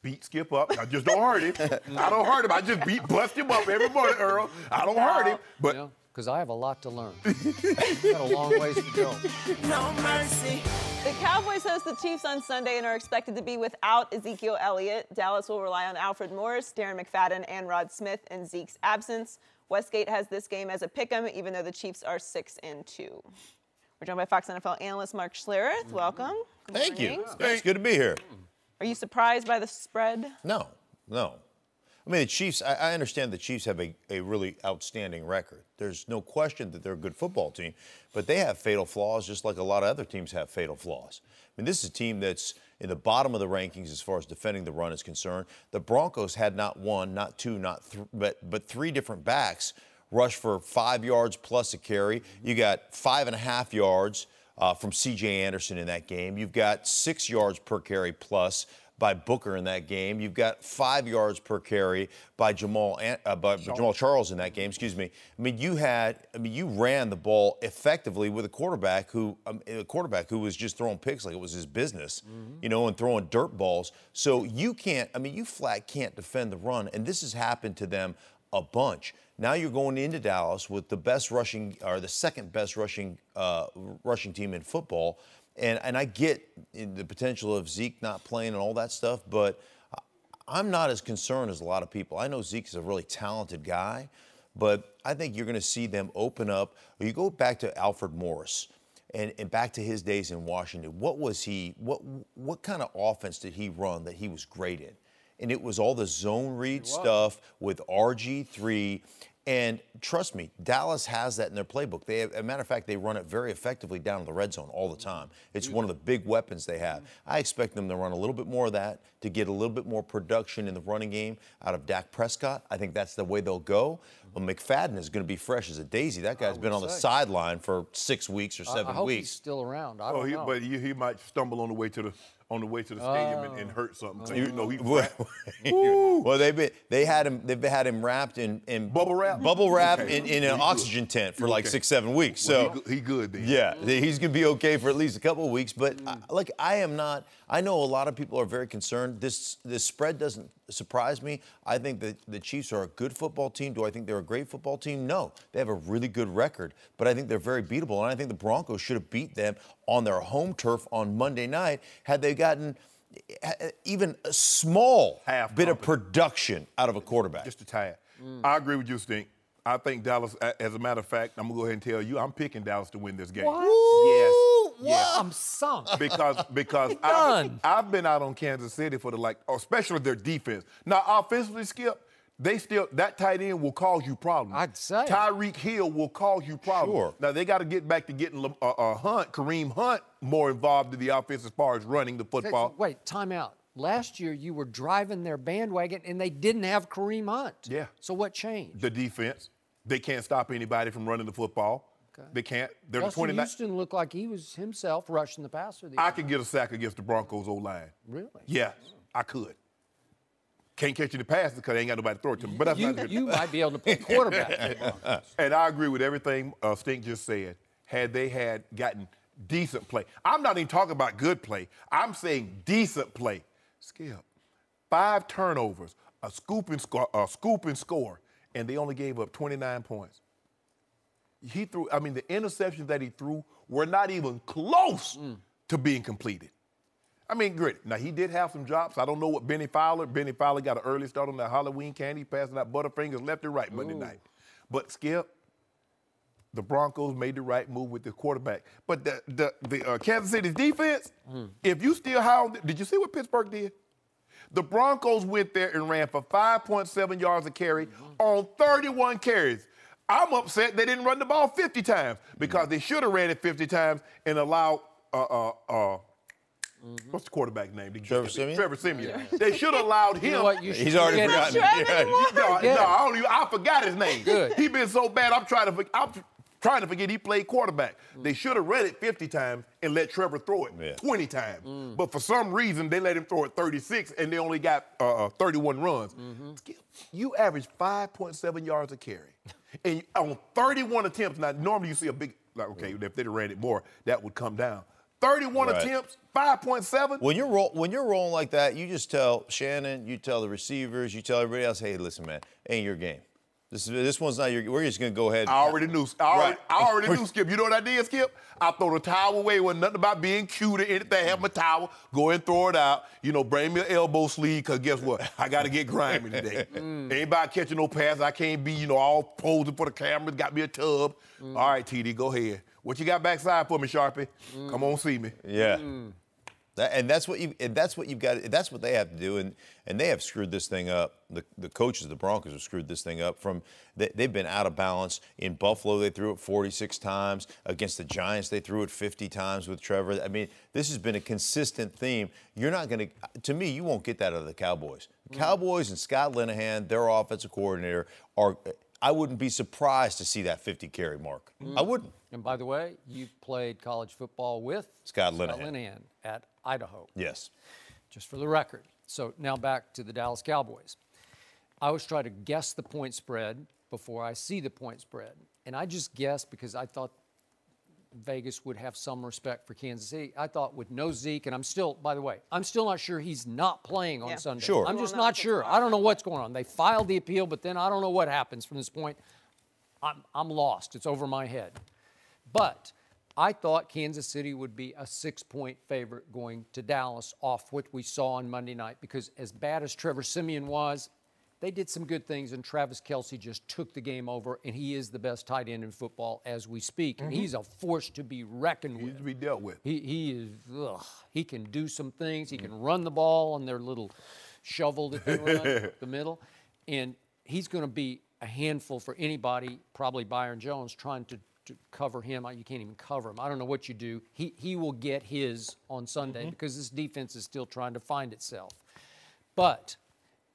Beat Skip up. I just don't hurt him. I don't hurt him. I just bust him up every morning, Earl. I don't hurt him. But because I have a lot to learn. I've got a long ways to go. No mercy. The Cowboys host the Chiefs on Sunday and are expected to be without Ezekiel Elliott. Dallas will rely on Alfred Morris, Darren McFadden, and Rod Smith in Zeke's absence. Westgate has this game as a pick'em, even though the Chiefs are 6-2. We're joined by Fox NFL analyst Mark Schlereth. Welcome. Thank you. It's good to be here. Are you surprised by the spread? No, no. I mean, the Chiefs, I understand the Chiefs have a really outstanding record. There's no question that they're a good football team, but they have fatal flaws just like a lot of other teams have fatal flaws. I mean, this is a team that's in the bottom of the rankings as far as defending the run is concerned. The Broncos had not one, not two, not but three different backs rush for 5 yards plus a carry. You got 5.5 yards from C.J. Anderson in that game. You've got 6 yards per carry plus by Booker in that game. You've got 5 yards per carry by Jamal Charles in that game. Excuse me. I mean, you ran the ball effectively with a quarterback who was just throwing picks like it was his business, you know, and throwing dirt balls. So you can't. I mean, you flat can't defend the run, and this has happened to them a bunch. Now you're going into Dallas with the best rushing or the second best rushing team in football. And I get the potential of Zeke not playing and all that stuff, but I'm not as concerned as a lot of people. I know Zeke is a really talented guy, but I think you're going to see them open up. You go back to Alfred Morris and back to his days in Washington. What was he? What kind of offense did he run that he was great in? And it was all the zone read stuff with RG3. And trust me, Dallas has that in their playbook. They have, as a matter of fact, they run it very effectively down in the red zone all the time. It's one of the big weapons they have. I expect them to run a little bit more of that, to get a little bit more production in the running game out of Dak Prescott. I think that's the way they'll go. But McFadden is going to be fresh as a daisy. That guy's been on the sideline for 6 weeks or 7 weeks. I hope he's still around. I don't know. But he might stumble on the way to the stadium and hurt something. So you know he well, they've had him wrapped in bubble wrap, in an oxygen tent for like 6-7 weeks. So he good then. Yeah, he's gonna be okay for at least a couple of weeks. But look, I am not. I know a lot of people are very concerned. This spread doesn't surprise me. I think that the Chiefs are a good football team. Do I think they're a great football team? No, they have a really good record, but I think they're very beatable. And I think the Broncos should have beat them on their home turf on Monday night had they gotten even a small bit of production out of a quarterback. Just a tad. I agree with you, Stink. I think Dallas, as a matter of fact, I'm going to go ahead and tell you, I'm picking Dallas to win this game. What? Yes. I'm sunk. Because I've been out on Kansas City for the especially their defense. Now, offensively, Skip, they still, that tight end will cause you problems. I'd say. Tyreek Hill will cause you problems. Sure. Now, they got to get back to getting Kareem Hunt more involved in the offense as far as running the football. Wait, time out. Last year, you were driving their bandwagon, and they didn't have Kareem Hunt. Yeah. So what changed? The defense. They can't stop anybody from running the football. Okay. They can't. They're Justin Houston looked like he was himself rushing the passer. I could get a sack against the Broncos' O-line. Really? Yeah, I could. Can't catch any passes because they ain't got nobody to throw it to me. But that's not good. You might be able to play quarterback. And I agree with everything Stink just said. Had they had gotten decent play. I'm not even talking about good play. I'm saying decent play. Skip. 5 turnovers, a scoop and score, and they only gave up 29 points. I mean, the interceptions that he threw were not even close to being completed. I mean, great. Now, he did have some drops. I don't know what Benny Fowler. Benny Fowler got an early start on that Halloween candy, passing out Butterfingers left and right Monday night. But, Skip, the Broncos made the right move with the quarterback. But the Kansas City's defense, if you still high on – did you see what Pittsburgh did? The Broncos went there and ran for 5.7 yards a carry on 31 carries. I'm upset they didn't run the ball 50 times because they should have ran it 50 times and allowed what's the quarterback name? Trevor Siemian. Yeah. They should have allowed him. You know what, he's already forgotten. I forgot his name. He's been so bad, I'm trying to forget he played quarterback. They should have read it 50 times and let Trevor throw it 20 times. But for some reason, they let him throw it 36, and they only got 31 runs. You average 5.7 yards a carry. And on 31 attempts, now normally you see a big, like, okay, if they'd have ran it more, that would come down. 31 attempts, 5.7. When you're rolling like that, you just tell Shannon, you tell the receivers, you tell everybody else, hey, listen, man, ain't your game. This one's not your. We're just gonna go ahead. And I already knew, Skip. You know what I did, Skip? I throw the towel away. It wasn't nothing about being cute or anything. Have my towel, go and throw it out. You know, bring me an elbow sleeve, cause guess what? I gotta get grimy today. Anybody catching no pass, I can't be, you know, all posing for the cameras. Got me a tub. All right, TD, go ahead. What you got backside for me, Sharpie? Come on, see me. Yeah. And that's what you. And that's what you've got. That's what they have to do. And they have screwed this thing up. The coaches, the Broncos, have screwed this thing up. They've been out of balance. In Buffalo, they threw it 46 times. Against the Giants, they threw it 50 times with Trevor. I mean, this has been a consistent theme. You're not going to. To me, you won't get that out of the Cowboys. The Cowboys and Scott Linehan, their offensive coordinator, are. I wouldn't be surprised to see that 50 carry mark. I wouldn't. And by the way, you played college football with Scott Linehan at Idaho. Yes. Just for the record. So now back to the Dallas Cowboys. I always try to guess the point spread before I see the point spread. And I just guessed because I thought Vegas would have some respect for Kansas City. I thought with no Zeke, and I'm still, by the way, I'm still not sure he's not playing on Sunday. Sure. I'm just not sure. I don't know what's going on. They filed the appeal, but then I don't know what happens from this point. I'm lost. It's over my head. But I thought Kansas City would be a 6-point favorite going to Dallas off what we saw on Monday night because as bad as Trevor Siemian was, they did some good things, and Travis Kelce just took the game over, and he is the best tight end in football as we speak. And he's a force to be reckoned with. He's to be dealt with. He can do some things. He can run the ball on their little shovel that they run up the middle. And he's going to be a handful for anybody, probably Byron Jones, trying to cover him. You can't even cover him. I don't know what you do. He will get his on Sunday because this defense is still trying to find itself. But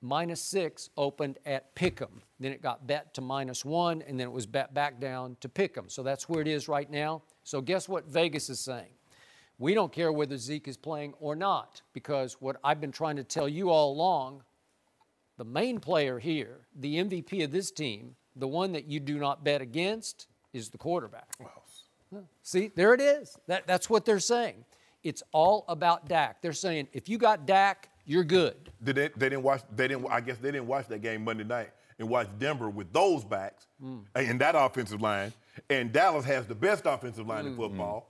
-6 opened at Pick'em. Then it got bet to -1, and then it was bet back down to Pick'em. So that's where it is right now. So guess what Vegas is saying? We don't care whether Zeke is playing or not because what I've been trying to tell you all along, the main player here, the MVP of this team, the one that you do not bet against is the quarterback. Wow. See, there it is. That's what they're saying. It's all about Dak. They're saying if you got Dak, you're good. I guess they didn't watch that game Monday night and watch Denver with those backs and that offensive line. And Dallas has the best offensive line in football.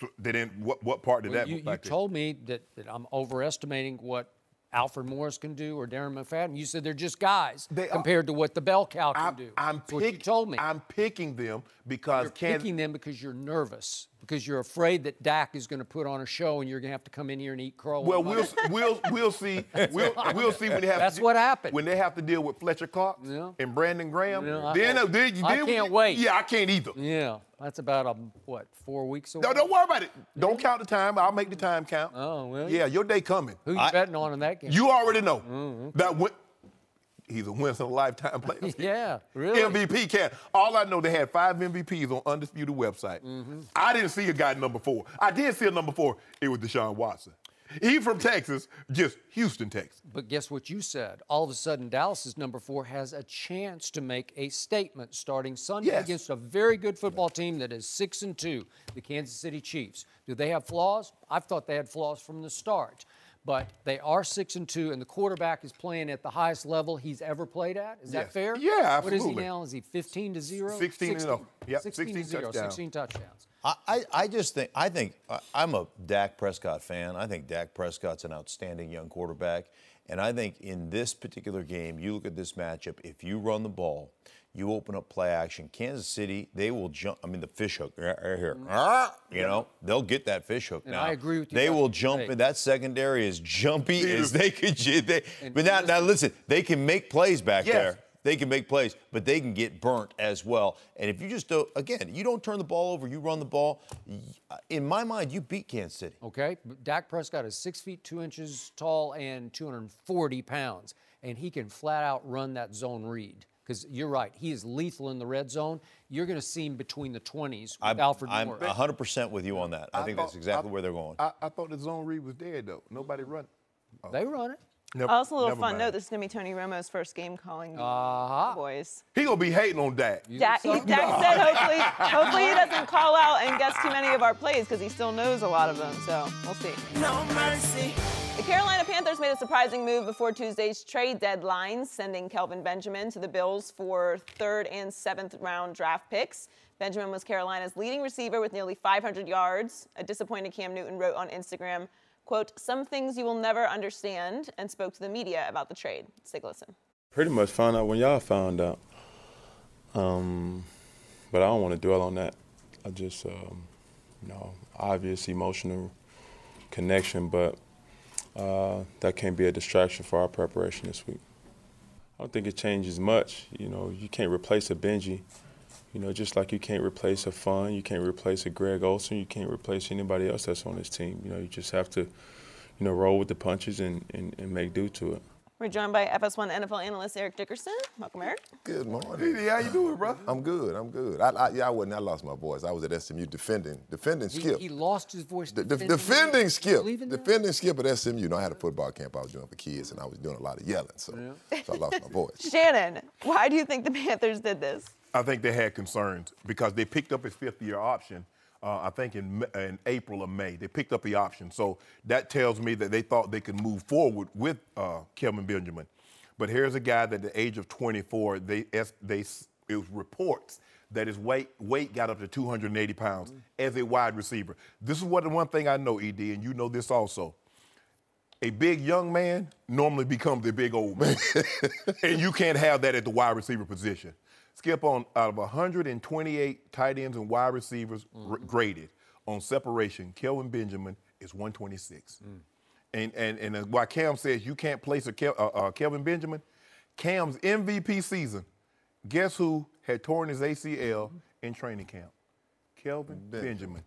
So they didn't. What part did that? You told me that I'm overestimating what Alfred Morris can do or Darren McFadden. You said they're just guys compared to what the bell cow can do. That's what you told me. I'm picking them because you're nervous because you're afraid that Dak is going to put on a show and you're going to have to come in here and eat crow. Well, we'll see. We'll see when they have. That's what happened when they have to deal with Fletcher Cox and Brandon Graham. I can't wait. Yeah, I can't either. Yeah, that's about what 4 weeks away. No, don't worry about it. Don't count the time. I'll make the time count. Oh well. Yeah, your day coming. Who you betting on in that game? You already know that when. He's a once-in-a-lifetime player. Yeah, really. MVP cat. All I know, they had 5 MVPs on Undisputed website. I didn't see a guy #4. I did see a #4. It was Deshaun Watson. He from Texas, just Houston, Texas. But guess what you said? All of a sudden, Dallas's #4 has a chance to make a statement starting Sunday against a very good football team that is 6-2, the Kansas City Chiefs. Do they have flaws? I thought they had flaws from the start. But they are 6-2, and the quarterback is playing at the highest level he's ever played at. Is that fair? Yeah, absolutely. What is he now? Is he 15-0? 16-0. Yep, 16 touchdowns. I think I'm a Dak Prescott fan. I think Dak Prescott's an outstanding young quarterback. And I think in this particular game, you look at this matchup, if you run the ball, you open up play action. Kansas City, they will jump. I mean, the fish hook right here. You know, they'll get that fish hook now. I agree with you. They will jump. And that secondary is jumpy as they could. But now listen, they can make plays back there. They can make plays, but they can get burnt as well. And if you just don't, again, you don't turn the ball over, you run the ball, in my mind, you beat Kansas City. Okay, Dak Prescott is 6 feet 2 inches tall and 240 pounds, and he can flat out run that zone read. Because you're right, he is lethal in the red zone. You're going to see him between the 20s with Alfred Morris. I'm 100% with you on that. I think that's exactly where they're going. I thought the zone read was dead, though. Nobody run. Oh. They run it. Nope, also, a little fun note, this is going to be Tony Romo's first game calling the Cowboys. He's going to be hating on Dak. Dak said hopefully he doesn't call out and guess too many of our plays because he still knows a lot of them, so we'll see. No mercy. The Carolina Panthers made a surprising move before Tuesday's trade deadline, sending Kelvin Benjamin to the Bills for 3rd and 7th round draft picks. Benjamin was Carolina's leading receiver with nearly 500 yards. A disappointed Cam Newton wrote on Instagram, quote, "some things you will never understand," and spoke to the media about the trade. Let's take a listen. Pretty much found out when y'all found out. But I don't want to dwell on that. I just, you know, obvious emotional connection, but that can't be a distraction for our preparation this week. I don't think it changes much. You know, you can't replace a Benji. You know, just like you can't replace a Fun, you can't replace a Greg Olsen, you can't replace anybody else that's on this team. You know, you just have to, you know, roll with the punches and make do to it. We're joined by FS1 NFL analyst Eric Dickerson. Welcome, Eric. Good morning. How you doing, bro? I'm good. I'm good. I lost my voice. I was at SMU defending Skip. He lost his voice. Defending Skip. Defending Skip at SMU. You know, I had a football camp I was doing for kids, and I was doing a lot of yelling, so I lost my voice. Shannon, why do you think the Panthers did this? I think they had concerns because they picked up his 5th-year option, I think in April or May. They picked up the option. So that tells me that they thought they could move forward with Kelvin Benjamin. But here's a guy that at the age of 24, it was reports that his weight got up to 280 pounds as a wide receiver. This is what the one thing I know, ED, and you know this also. A big young man normally becomes a big old man. And you can't have that at the wide receiver position. Skip, out of 128 tight ends and wide receivers graded on separation, Kelvin Benjamin is 126. And while Cam says you can't place a Kelvin Benjamin, Cam's MVP season, guess who had torn his ACL in training camp? Kelvin Benjamin.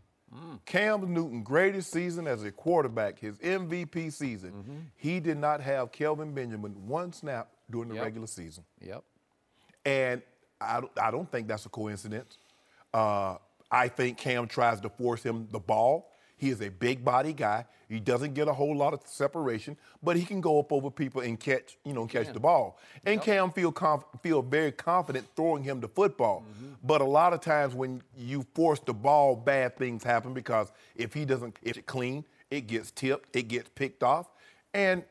Cam Newton's greatest season as a quarterback, his MVP season, he did not have Kelvin Benjamin one snap during the regular season. And I don't think that's a coincidence. I think Cam tries to force him the ball. He is a big-body guy. He doesn't get a whole lot of separation, but he can go up over people and catch, you know, catch the ball. And Cam feel very confident throwing him the football. But a lot of times when you force the ball, bad things happen because if he doesn't get it clean, it gets tipped, it gets picked off. And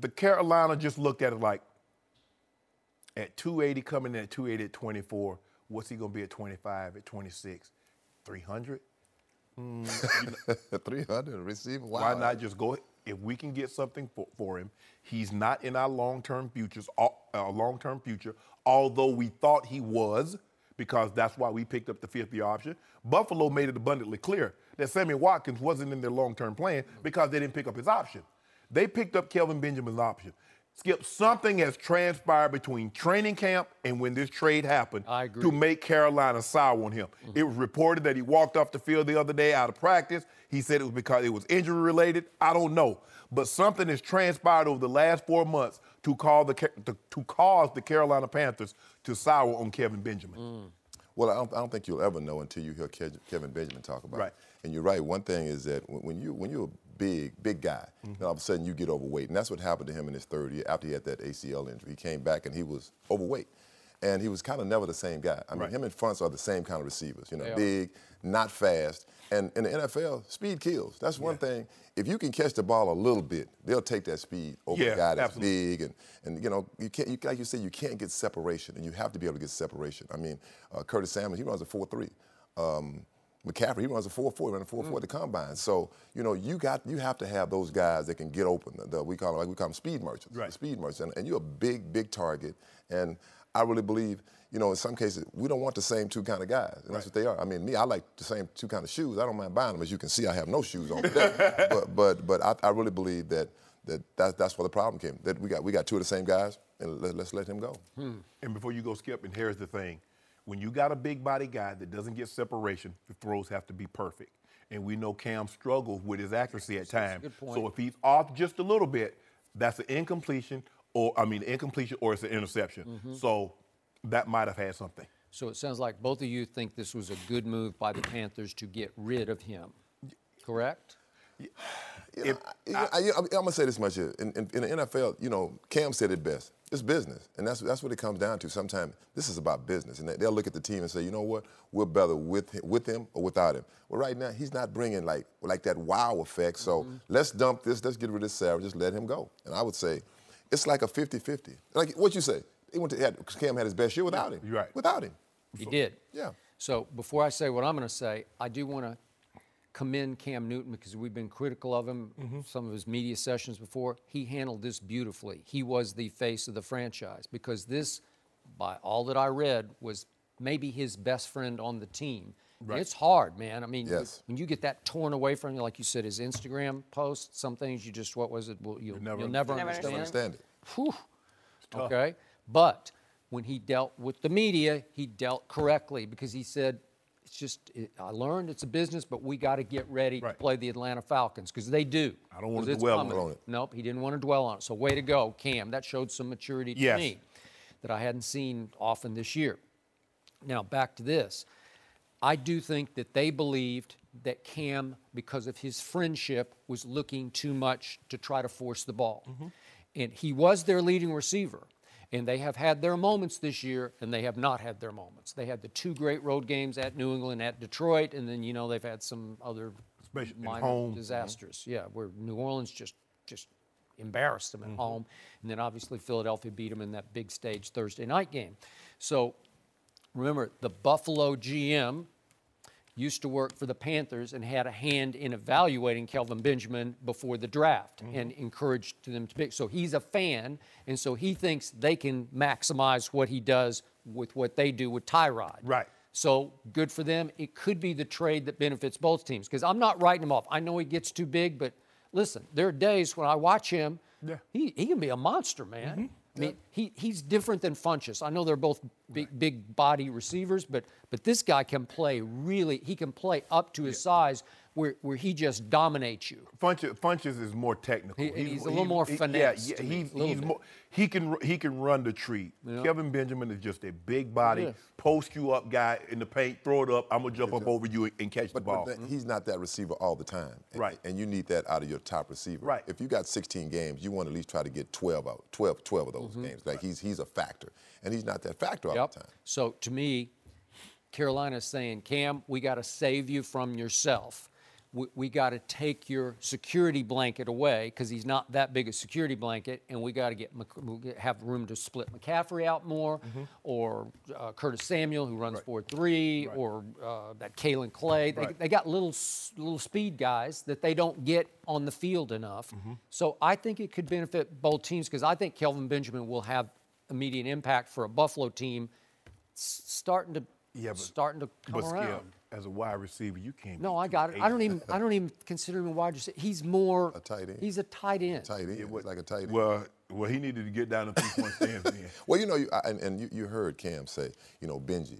the Carolina just looked at it like, at 280, coming in at 280 at 24, what's he going to be at 25, at 26? 300? 300 receiver? Wow. Why not just go? If we can get something for him, he's not in our long-term futures, long-term future, although we thought he was, because that's why we picked up the 5th-year option. Buffalo made it abundantly clear that Sammy Watkins wasn't in their long-term plan because they didn't pick up his option. They picked up Kelvin Benjamin's option. Skip, something has transpired between training camp and when this trade happened to make Carolina sour on him. It was reported that he walked off the field the other day out of practice. He said it was because it was injury-related. I don't know. But something has transpired over the last 4 months to cause the Carolina Panthers to sour on Kelvin Benjamin. Well, I don't think you'll ever know until you hear Kelvin Benjamin talk about it. And you're right. One thing is that when you're big guy. And all of a sudden you get overweight. And that's what happened to him in his 3rd year after he had that ACL injury. He came back and he was overweight. And he was kind of never the same guy. I mean, him and Funtz are the same kind of receivers. You know, big, not fast. And in the NFL, speed kills. That's one thing. If you can catch the ball a little bit, they'll take that speed over a guy that's big. And you know, you can't, like you said, you can't get separation. And you have to be able to get separation. I mean, Curtis Samuel, he runs a 4.3. McCaffrey, he runs a 4.4, he ran a 4.4 at the combine. So, you know, you have to have those guys that can get open. We call them speed merchants. Right. Speed merchants. And you're a big, big target. And I really believe, you know, in some cases, we don't want the same two kind of guys. And that's what they are. I mean, me, I like the same two kind of shoes. I don't mind buying them. As you can see, I have no shoes on today. but I really believe that's where the problem came. That we got two of the same guys, and let's let him go. And before you go, Skip, and here's the thing. When you got a big body guy that doesn't get separation, the throws have to be perfect. And we know Cam struggles with his accuracy at times. So if he's off just a little bit, that's an incompletion, or it's an interception. So that might have had something. So it sounds like both of you think this was a good move by the Panthers to get rid of him, correct? I'm going to say this much here. In the NFL, you know, Cam said it best. It's business, and that's what it comes down to. Sometimes this is about business, and they'll look at the team and say, you know what, we're better with him or without him. Well, right now he's not bringing like that wow effect. So let's dump this, let's get rid of Sarah, just let him go. And I would say, it's like a 50-50. Like what you say, Cam had his best year without him. Right. Without him, he did. Yeah. So before I say what I'm going to say, I do want to commend Cam Newton because we've been critical of him some of his media sessions before. He handled this beautifully. He was the face of the franchise because this, by all that I read, was maybe his best friend on the team. Right. It's hard, man. I mean, when you get that torn away from you, like you said, his Instagram post, some things you just, what was it? Well, you'll never understand it. Whew. Okay. But when he dealt with the media, he dealt correctly because he said, it's just, I learned it's a business, but we got to get ready to play the Atlanta Falcons because they do. I don't want to dwell on it. Nope, he didn't want to dwell on it. So way to go, Cam. That showed some maturity to me that I hadn't seen often this year. Now, back to this. I do think that they believed that Cam, because of his friendship, was looking too much to try to force the ball. And he was their leading receiver. And they have had their moments this year, and they have not had their moments. They had the two great road games at New England, at Detroit, and then, you know, they've had some other minor disasters. Yeah, where New Orleans just embarrassed them at home. And then, obviously, Philadelphia beat them in that big stage Thursday night game. So, remember, the Buffalo GM used to work for the Panthers and had a hand in evaluating Kelvin Benjamin before the draft and encouraged them to pick. So he's a fan, and so he thinks they can maximize what he does with what they do with Tyrod. Right. So good for them. It could be the trade that benefits both teams because I'm not writing him off. I know he gets too big, but listen, there are days when I watch him, he can be a monster, man. I mean, he's different than Funchess. I know they're both big, big body receivers, but this guy can play really. He can play up to his size, where he just dominates you. Funchess is more technical. He's a little more finesse. Yeah, he's more. He can run the tree. Yeah. Kevin Benjamin is just a big body, post you up guy in the paint, throw it up. I'm gonna jump up over you and catch the ball. But he's not that receiver all the time. Right. And you need that out of your top receiver. Right. If you got 16 games, you want to at least try to get 12 of those games. Like he's a factor, and he's not that factor all the time. So to me, Carolina's saying, Cam, we got to save you from yourself. We got to take your security blanket away because he's not that big a security blanket, and we got to have room to split McCaffrey out more, or Curtis Samuel who runs 4.3, or that Kalen Clay. They got little speed guys that they don't get on the field enough. So I think it could benefit both teams because I think Kelvin Benjamin will have immediate impact for a Buffalo team starting to come around. As a wide receiver, you can't. No, I got it. I don't even consider him a wide receiver. He's more a tight end. He's a tight end. It's like a tight end. Well, he needed to get down to 3-point stance then. Well, you know, you heard Cam say, you know, Benji.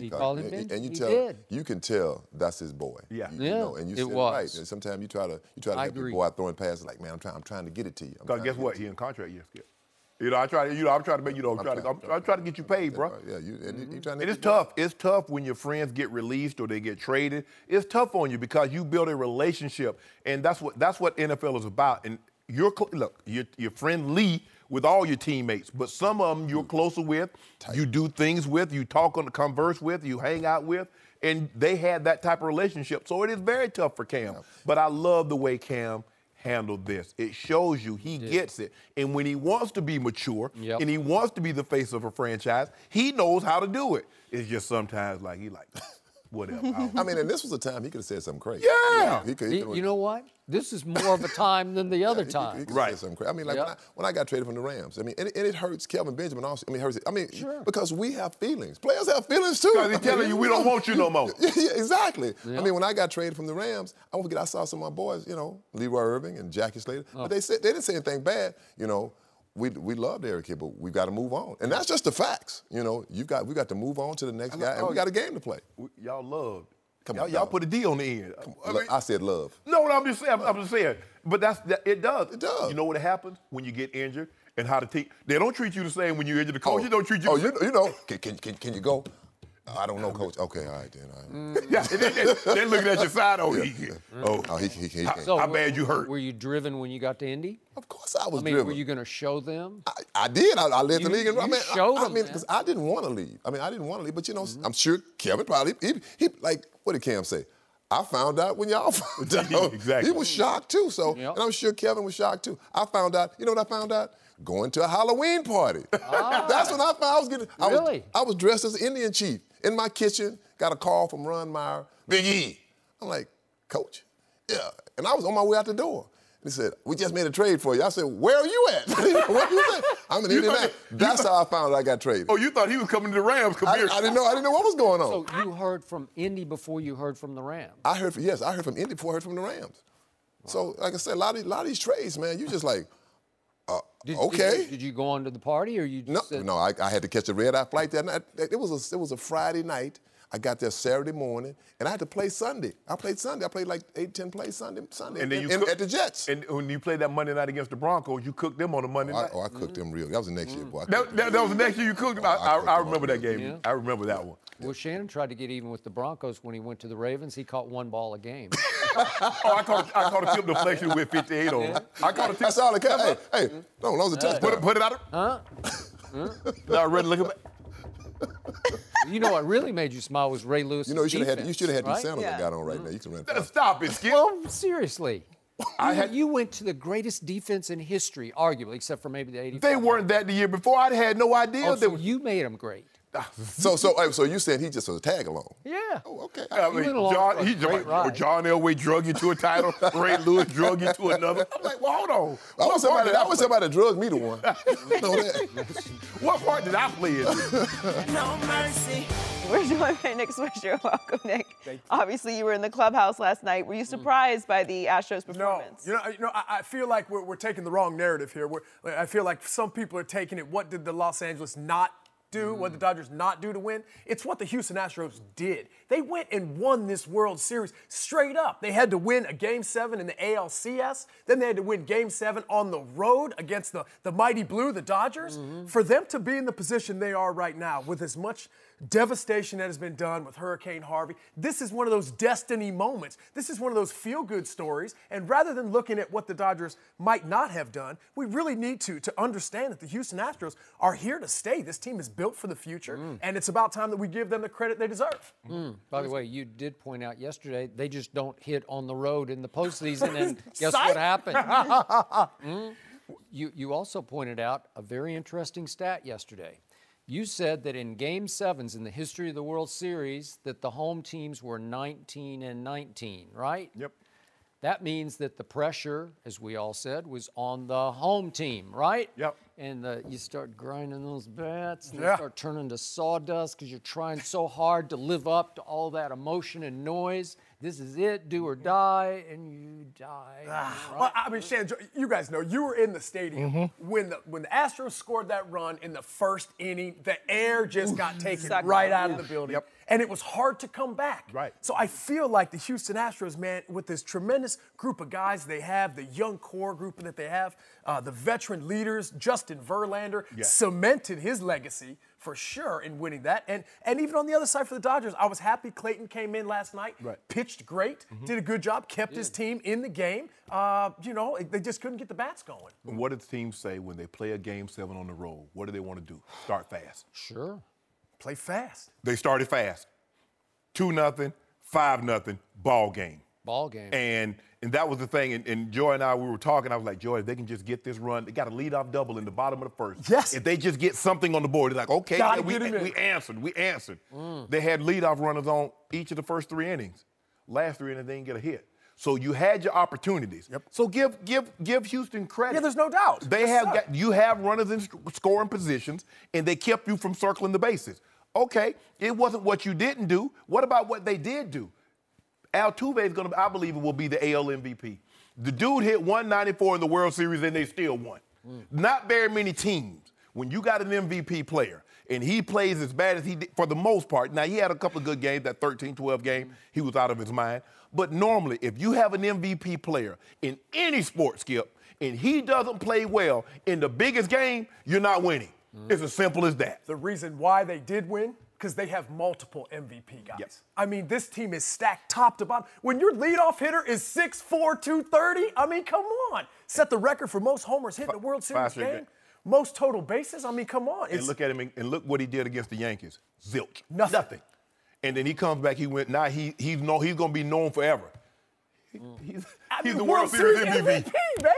He called him Benji. And you can tell that's his boy. Yeah. You know, and you said it right. And sometimes you try to have the boy out throwing passes like, man, I'm trying to get it to you. Because guess what? He in contract year. You know, I'm trying to get you paid, bro. Yeah, it's tough. It's tough when your friends get released or they get traded. It's tough on you because you build a relationship, and that's what NFL is about. And you're friendly with all your teammates, but some of them you're closer with, you do things with, you talk on, converse with, you hang out with, and they had that type of relationship. So it is very tough for Cam. Yeah. But I love the way Cam handled this. It shows you he gets it. And when he wants to be mature and he wants to be the face of a franchise, he knows how to do it. It's just sometimes like, he like, whatever. I mean, and this was a time he could have said something crazy. Yeah. He you know what? This is more of a time than the other time. He could right. Say something crazy. I mean, like when I got traded from the Rams, I mean, and it hurts Kelvin Benjamin also. I mean, it hurts. I mean, because we have feelings. Players have feelings too. Because they're telling you, we don't want you no more. Yeah, yeah, exactly. Yeah. I mean, when I got traded from the Rams, I won't forget, I saw some of my boys, you know, Leroy Irving and Jackie Slater, but they said, they didn't say anything bad, you know. We loved Eric here, but we've got to move on. And that's just the facts. You know, we've got to move on to the next guy, and we got a game to play. Y'all loved. Come on, y'all put a D on the end. I mean, I said love. No, I'm just saying, I'm just saying. But that's, it does. It does. You know what happens when you get injured and how to take, they don't treat you the same when you're injured. The coach, don't treat you the same. Oh, you know, can you go? I don't know, Coach. Okay, all right, then. All right. Yeah, they're looking at your side. Oh, he can't. So how bad you hurt? Were you driven when you got to Indy? Of course I was driven. I mean, were you going to show them? I did. I led the league. You I mean, because I didn't want to leave. I mean, I didn't want to leave. But, you know, I'm sure Kevin probably, he like, what did Cam say? I found out when y'all found out. Exactly. He was shocked, too. So, and I'm sure Kevin was shocked, too. I found out. You know what I found out? Going to a Halloween party. Ah. That's when I found I was dressed as an Indian chief. In my kitchen, got a call from Ron Meyer, Big E. I'm like, Coach, yeah. And I was on my way out the door. And he said, we just made a trade for you. I said, where are you at? What you say? I'm in Indianapolis. That's how I found out I got traded. Oh, you thought he was coming to the Rams? I didn't know what was going on. So you heard from Indy before you heard from the Rams? I heard, yes, I heard from Indy before I heard from the Rams. Wow. So, like I said, a lot of these trades, man, you just like, Did you go on to the party, or you? No, I had to catch a red-eye flight that night. It was a Friday night. I got there Saturday morning, and I had to play Sunday. I played Sunday. I played like 8, 10 plays Sunday. And then you at the Jets. And when you played that Monday night against the Broncos, you cooked them on a Monday night. I cooked them real. That was the next year, boy. That was the next year you cooked them. I remember that game. Yeah. I remember that one. Well, Shannon tried to get even with the Broncos when he went to the Ravens. He caught one ball a game. I caught a tip deflection with 58 on it. I caught a tip. That's all it cut. Hey, no, Lonzo touchdown. Put it out of. Now ready to look back. You know what really made you smile was Ray Lewis. You know, you should have had the sandals I got on right now. You can run. Stop it, Skip. Well, seriously. You went to the greatest defense in history, arguably, except for maybe the 85. They weren't that the year before. I had no idea. Oh, so you made them great. So you said he just was a tag along? Yeah. Oh, okay. I mean, John Elway drug you to a title, Ray Lewis drug you to another. I'm like, well, hold on. That was somebody drug me to one. What part did I play in? No mercy. We're joined by Nick Swisher. Welcome, Nick. Obviously, you were in the clubhouse last night. Were you surprised by the Astros' performance? No. I feel like we're taking the wrong narrative here. I feel like some people are taking it. What did the Los Angeles not do, what the Dodgers not do to win? It's what the Houston Astros did. They went and won this World Series straight up. They had to win a Game 7 in the ALCS. Then they had to win Game 7 on the road against the mighty blue, the Dodgers. For them to be in the position they are right now, with as much devastation that has been done with Hurricane Harvey, this is one of those destiny moments. This is one of those feel-good stories. And rather than looking at what the Dodgers might not have done, we really need to understand that the Houston Astros are here to stay. This team is built for the future, and it's about time that we give them the credit they deserve. By the way, you did point out yesterday, they just don't hit on the road in the postseason, and guess what happened? You also pointed out a very interesting stat yesterday. You said that in Game 7s in the history of the World Series that the home teams were 19-19, right? Yep. That means that the pressure, as we all said, was on the home team, right? Yep. And you start grinding those bats, and they start turning to sawdust because you're trying so hard to live up to all that emotion and noise. This is it, do or die, and you die. Right? Well, I mean, Shannon, you guys know, you were in the stadium when the Astros scored that run in the first inning, the air just got taken right out of the building, and it was hard to come back. Right. So I feel like the Houston Astros, man, with this tremendous group of guys they have, the young core group that they have, the veteran leaders, Justin Verlander cemented his legacy for sure in winning that. And even on the other side for the Dodgers, I was happy Clayton came in last night, pitched great, did a good job, kept his team in the game. You know, they just couldn't get the bats going. What do teams say when they play a Game 7 on the road? What do they want to do? Start fast. Sure. Play fast. They started fast. 2-0, 5-0, ball game. Ball game. And And that was the thing. And Joy and I, we were talking. I was like, Joy, if they can just get this run, they got a leadoff double in the bottom of the first. Yes. If they just get something on the board, they're like, okay, yeah, we answered. They had leadoff runners on each of the first three innings. Last three innings, they didn't get a hit. So you had your opportunities. Yep. So give Houston credit. Yeah, there's no doubt. They you have runners in scoring positions, and they kept you from circling the bases. Okay, it wasn't what you didn't do. What about what they did do? Altuve is going to, I believe, it will be the AL MVP. The dude hit 194 in the World Series, and they still won. Not very many teams. When you got an MVP player, and he plays as bad as he did, for the most part. Now, he had a couple of good games, that 13-12 game. He was out of his mind. But normally, if you have an MVP player in any sport, Skip, and he doesn't play well in the biggest game, you're not winning. It's as simple as that. The reason why they did win, because they have multiple MVP guys. Yes. I mean, this team is stacked top to bottom. When your leadoff hitter is 6'4", 230, I mean, come on. Set the record for most homers hit in the World Series game. Most total bases, I mean, come on. And look at him, and look what he did against the Yankees. Zilch. Nothing. And then he comes back, he went, now he's going to be known forever. He's the World Series MVP, man.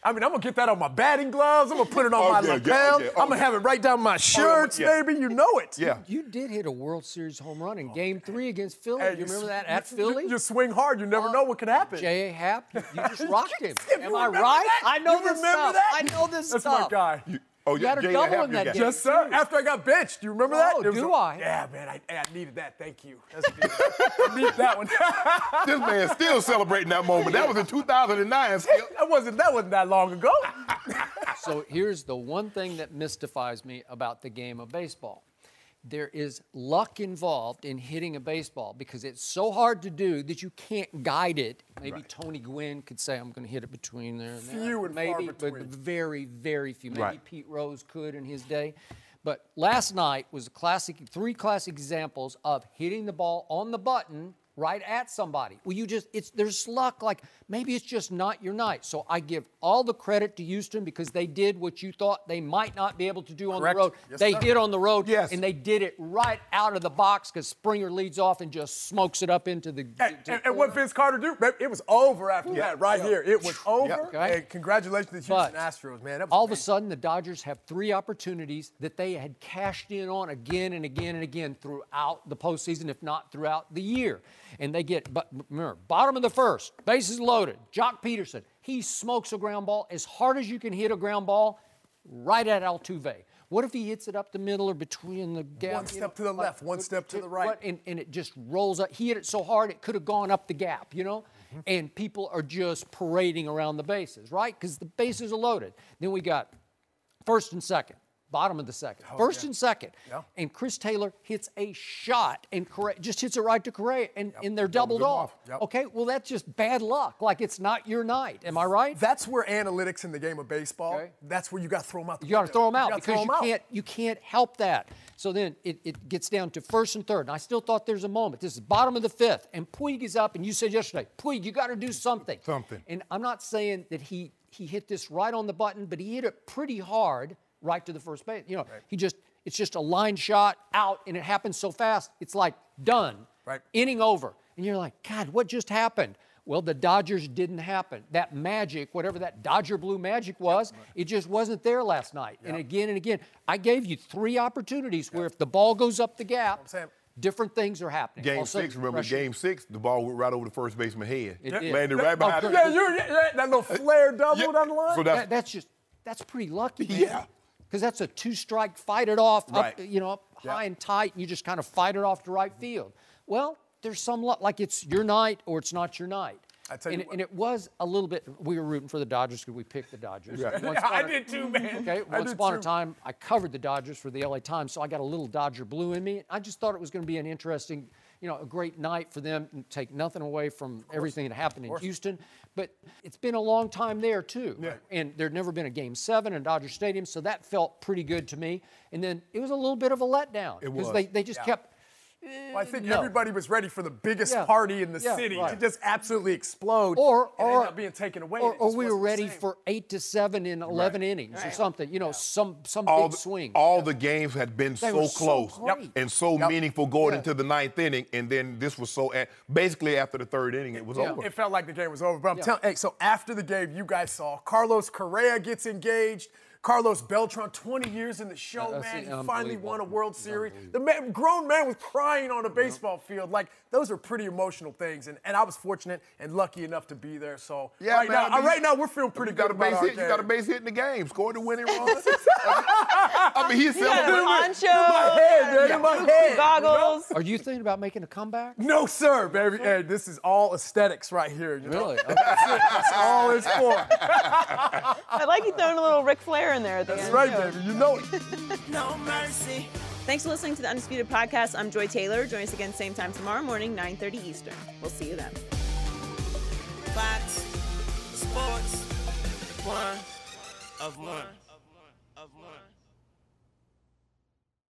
I mean, I'm going to get that on my batting gloves. I'm going to put it on my lapel. I'm going to have it right down my shirts, baby. You know it. Yeah. You did hit a World Series home run in Game 3 against Philly. Hey, you remember that at Philly? You swing hard. You never know what could happen. J.A. Happ, you just rocked him. Am I right? I know this stuff. I know this stuff. That's my guy. You had a double in that game. Yes, sir. After I got benched. You remember that? Oh, do I? Yeah, man. I needed that. Thank you. I needed that one. This man's still celebrating that moment. That was in 2009. That wasn't that long ago. So here's the one thing that mystifies me about the game of baseball. There is luck involved in hitting a baseball because it's so hard to do that you can't guide it. Maybe Tony Gwynn could say, I'm going to hit it between there and there. Few and maybe, far between. But very, very few. Maybe Pete Rose could in his day. But last night was a classic, three classic examples of hitting the ball on the button right at somebody. Well, you just, there's luck, like maybe it's just not your night. So I give all the credit to Houston because they did what you thought they might not be able to do on the road. Yes, they hit on the road, and they did it right out of the box because Springer leads off and just smokes it up into the and what Vince Carter do? It was over after that here. It was over. Okay. And congratulations to the Houston Astros, man. That was all of a sudden, the Dodgers have three opportunities that they had cashed in on again and again and again throughout the postseason, if not throughout the year. And they get, remember, bottom of the first, bases loaded, Jock Peterson. He smokes a ground ball as hard as you can hit a ground ball right at Altuve. What if he hits it up the middle or between the gap? One step to the left, one step to the right. And it just rolls up. He hit it so hard it could have gone up the gap, you know? And people are just parading around the bases, right? Because the bases are loaded. Then we got first and second. Bottom of the second. First and second. And Chris Taylor hits a shot and just hits it right to Correa, and they're doubled off. Okay, well, that's just bad luck. Like, it's not your night. Am I right? That's where analytics in the game of baseball, that's where you got to throw them out. You got to throw them out because you can't help that. So then it gets down to first and third, and I still thought there's a moment. This is bottom of the fifth, and Puig is up, and you said yesterday, Puig, you got to do something. And I'm not saying that he hit this right on the button, but he hit it pretty hard. Right to the first base. You know, he just, it's just a line shot out, and it happens so fast, it's like done. Inning over. And you're like, God, what just happened? Well, the Dodgers didn't happen. That magic, whatever that Dodger blue magic was, it just wasn't there last night. And again and again. I gave you three opportunities where if the ball goes up the gap, different things are happening. Game six, remember, Game 6, the ball went right over the first baseman's head. It landed right behind him. That little flare double down the line. So that's pretty lucky, man. Because that's a two-strike, fight it off, up, you know, up high and tight, and you just kind of fight it off to right field. Well, there's some luck, like it's your night or it's not your night. I tell you and it was a little bit, we were rooting for the Dodgers because we picked the Dodgers. I did too, man. Okay, once upon a time, I covered the Dodgers for the LA Times, so I got a little Dodger blue in me. I just thought it was going to be an interesting, you know, a great night for them, and take nothing away from everything that happened in Houston. But it's been a long time there, too. And there'd never been a Game 7 in Dodger Stadium, so that felt pretty good to me. And then it was a little bit of a letdown. Because they just kept Well, I think everybody was ready for the biggest party in the city to just absolutely explode, or end up being taken away. Or we were ready for 8-7 in 11 innings or something. You know, some big swing. All the games had been so close and so meaningful going into the 9th inning, and then this was so basically after the 3rd inning it was over. It felt like the game was over. But I'm telling, hey, so after the game, you guys saw Carlos Correa gets engaged. Carlos Beltran, 20 years in the show, man. He finally won a World Series. The man, grown man was crying on a baseball field. Like, those are pretty emotional things. And I was fortunate and lucky enough to be there. So, right now, we're feeling pretty good about our game. You got a base hit in the game. Scored to win it wrong. I mean, he's celebrating. In my head, man. Goggles. Are you thinking about making a comeback? No, sir, baby. Hey, this is all aesthetics right here. You know? Really? Okay. That's all it's for. I like you throwing a little Ric Flair in there at the end. That's right, baby. You know it. No mercy. Thanks for listening to the Undisputed Podcast. I'm Joy Taylor. Join us again same time tomorrow morning, 9:30 Eastern. We'll see you then. Fox Sports, one of one.